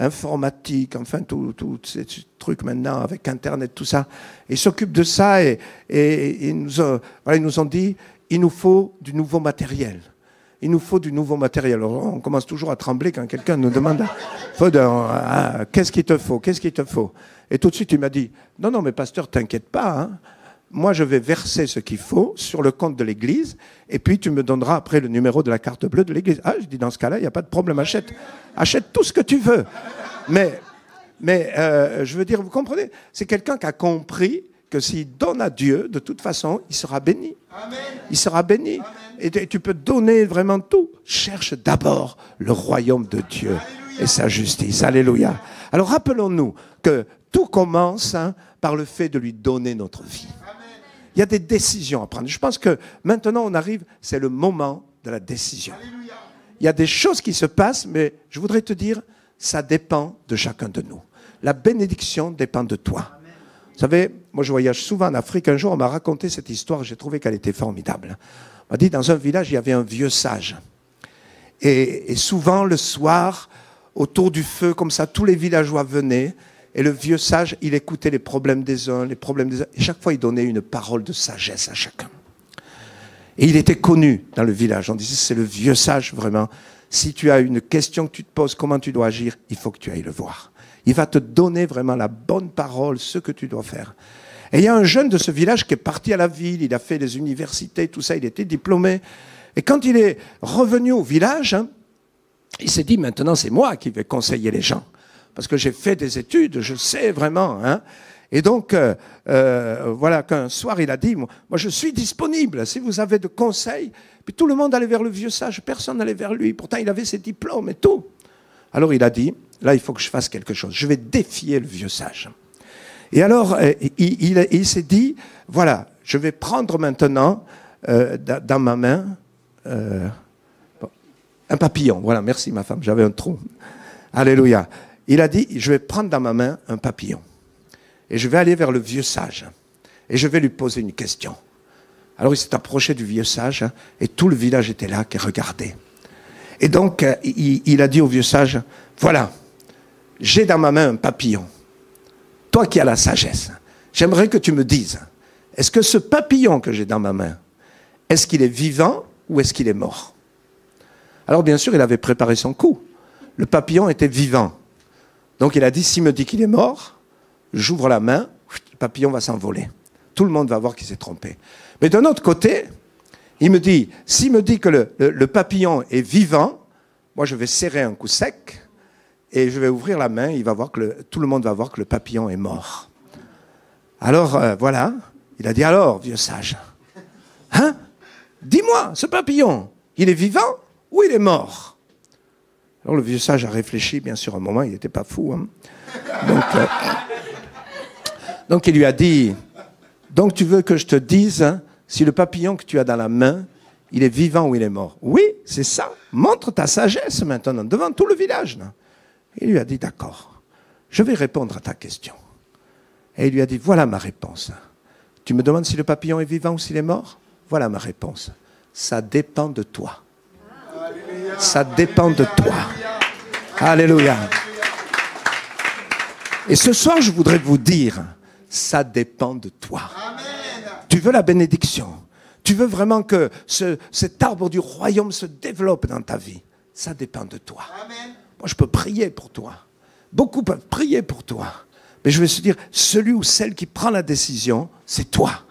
informatique, enfin tous ces trucs maintenant avec Internet, tout ça. Ils s'occupent de ça et, et, et nous, euh, voilà, ils nous ont dit, il nous faut du nouveau matériel. Il nous faut du nouveau matériel. Alors, on commence toujours à trembler quand quelqu'un nous demande, ah, qu'est-ce qu'il te faut, qu'est-ce qu'il te faut? Et tout de suite, il m'a dit, non, non, mais pasteur, t'inquiète pas, hein. Moi, je vais verser ce qu'il faut sur le compte de l'Église, et puis tu me donneras après le numéro de la carte bleue de l'Église. Ah, je dis, dans ce cas-là, il n'y a pas de problème, achète, achète tout ce que tu veux. Mais, mais euh, je veux dire, vous comprenez, c'est quelqu'un qui a compris que s'il donne à Dieu, de toute façon, il sera béni. Amen. Il sera béni. Amen. Et tu peux donner vraiment tout. Cherche d'abord le royaume de Dieu. Alléluia. Et sa justice. Alléluia. Alors, rappelons-nous que tout commence, hein, par le fait de lui donner notre vie. Il y a des décisions à prendre. Je pense que maintenant, on arrive, c'est le moment de la décision. Alléluia. Il y a des choses qui se passent, mais je voudrais te dire, ça dépend de chacun de nous. La bénédiction dépend de toi. Amen. Vous savez, moi je voyage souvent en Afrique. Un jour, on m'a raconté cette histoire, j'ai trouvé qu'elle était formidable. On m'a dit, dans un village, il y avait un vieux sage. Et, et souvent, le soir, autour du feu, comme ça, tous les villageois venaient. Et le vieux sage, il écoutait les problèmes des uns, les problèmes des autres. Et chaque fois, il donnait une parole de sagesse à chacun. Et il était connu dans le village. On disait, c'est le vieux sage, vraiment. Si tu as une question que tu te poses, comment tu dois agir, il faut que tu ailles le voir. Il va te donner vraiment la bonne parole, ce que tu dois faire. Et il y a un jeune de ce village qui est parti à la ville, il a fait les universités, tout ça, il était diplômé. Et quand il est revenu au village, hein, il s'est dit, maintenant, c'est moi qui vais conseiller les gens. Parce que j'ai fait des études, je sais vraiment. Hein. Et donc, euh, euh, voilà qu'un soir, il a dit, moi, moi, je suis disponible, si vous avez de conseils. Puis tout le monde allait vers le vieux sage, personne n'allait vers lui. Pourtant, il avait ses diplômes et tout. Alors, il a dit, là, il faut que je fasse quelque chose. Je vais défier le vieux sage. Et alors, euh, il, il, il s'est dit, voilà, je vais prendre maintenant euh, dans ma main euh, un papillon. Voilà, merci ma femme, j'avais un trou. Alléluia. Il a dit, je vais prendre dans ma main un papillon et je vais aller vers le vieux sage et je vais lui poser une question. Alors il s'est approché du vieux sage et tout le village était là qui regardait. Et donc il a dit au vieux sage, voilà, j'ai dans ma main un papillon. Toi qui as la sagesse, j'aimerais que tu me dises, est-ce que ce papillon que j'ai dans ma main, est-ce qu'il est vivant ou est-ce qu'il est mort? Alors bien sûr, il avait préparé son coup. Le papillon était vivant. Donc il a dit, s'il me dit qu'il est mort, j'ouvre la main, le papillon va s'envoler. Tout le monde va voir qu'il s'est trompé. Mais d'un autre côté, il me dit, s'il me dit que le, le, le papillon est vivant, moi je vais serrer un coup sec et je vais ouvrir la main, il va voir que le, tout le monde va voir que le papillon est mort. Alors euh, voilà, il a dit, alors vieux sage, hein, dis-moi, ce papillon, il est vivant ou il est mort? Alors le vieux sage a réfléchi, bien sûr, un moment, il n'était pas fou. Hein. Donc, euh, donc il lui a dit, donc tu veux que je te dise, hein, si le papillon que tu as dans la main, il est vivant ou il est mort? Oui, c'est ça, montre ta sagesse maintenant, devant tout le village. Là. Il lui a dit, d'accord, je vais répondre à ta question. Et il lui a dit, voilà ma réponse. Tu me demandes si le papillon est vivant ou s'il est mort? Voilà ma réponse. Ça dépend de toi. Ça dépend de toi. Alléluia. Et ce soir, je voudrais vous dire, ça dépend de toi. Amen. Tu veux la bénédiction. Tu veux vraiment que ce, cet arbre du royaume se développe dans ta vie. Ça dépend de toi. Amen. Moi, je peux prier pour toi. Beaucoup peuvent prier pour toi. Mais je vais se dire, celui ou celle qui prend la décision, c'est toi.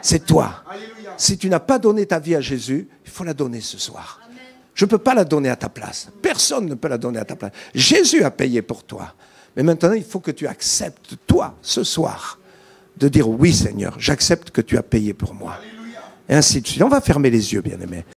C'est toi. Alléluia. Si tu n'as pas donné ta vie à Jésus, il faut la donner ce soir. Je ne peux pas la donner à ta place. Personne ne peut la donner à ta place. Jésus a payé pour toi. Mais maintenant, il faut que tu acceptes, toi, ce soir, de dire, oui, Seigneur, j'accepte que tu as payé pour moi. Alléluia. Et ainsi de suite. On va fermer les yeux, bien-aimés.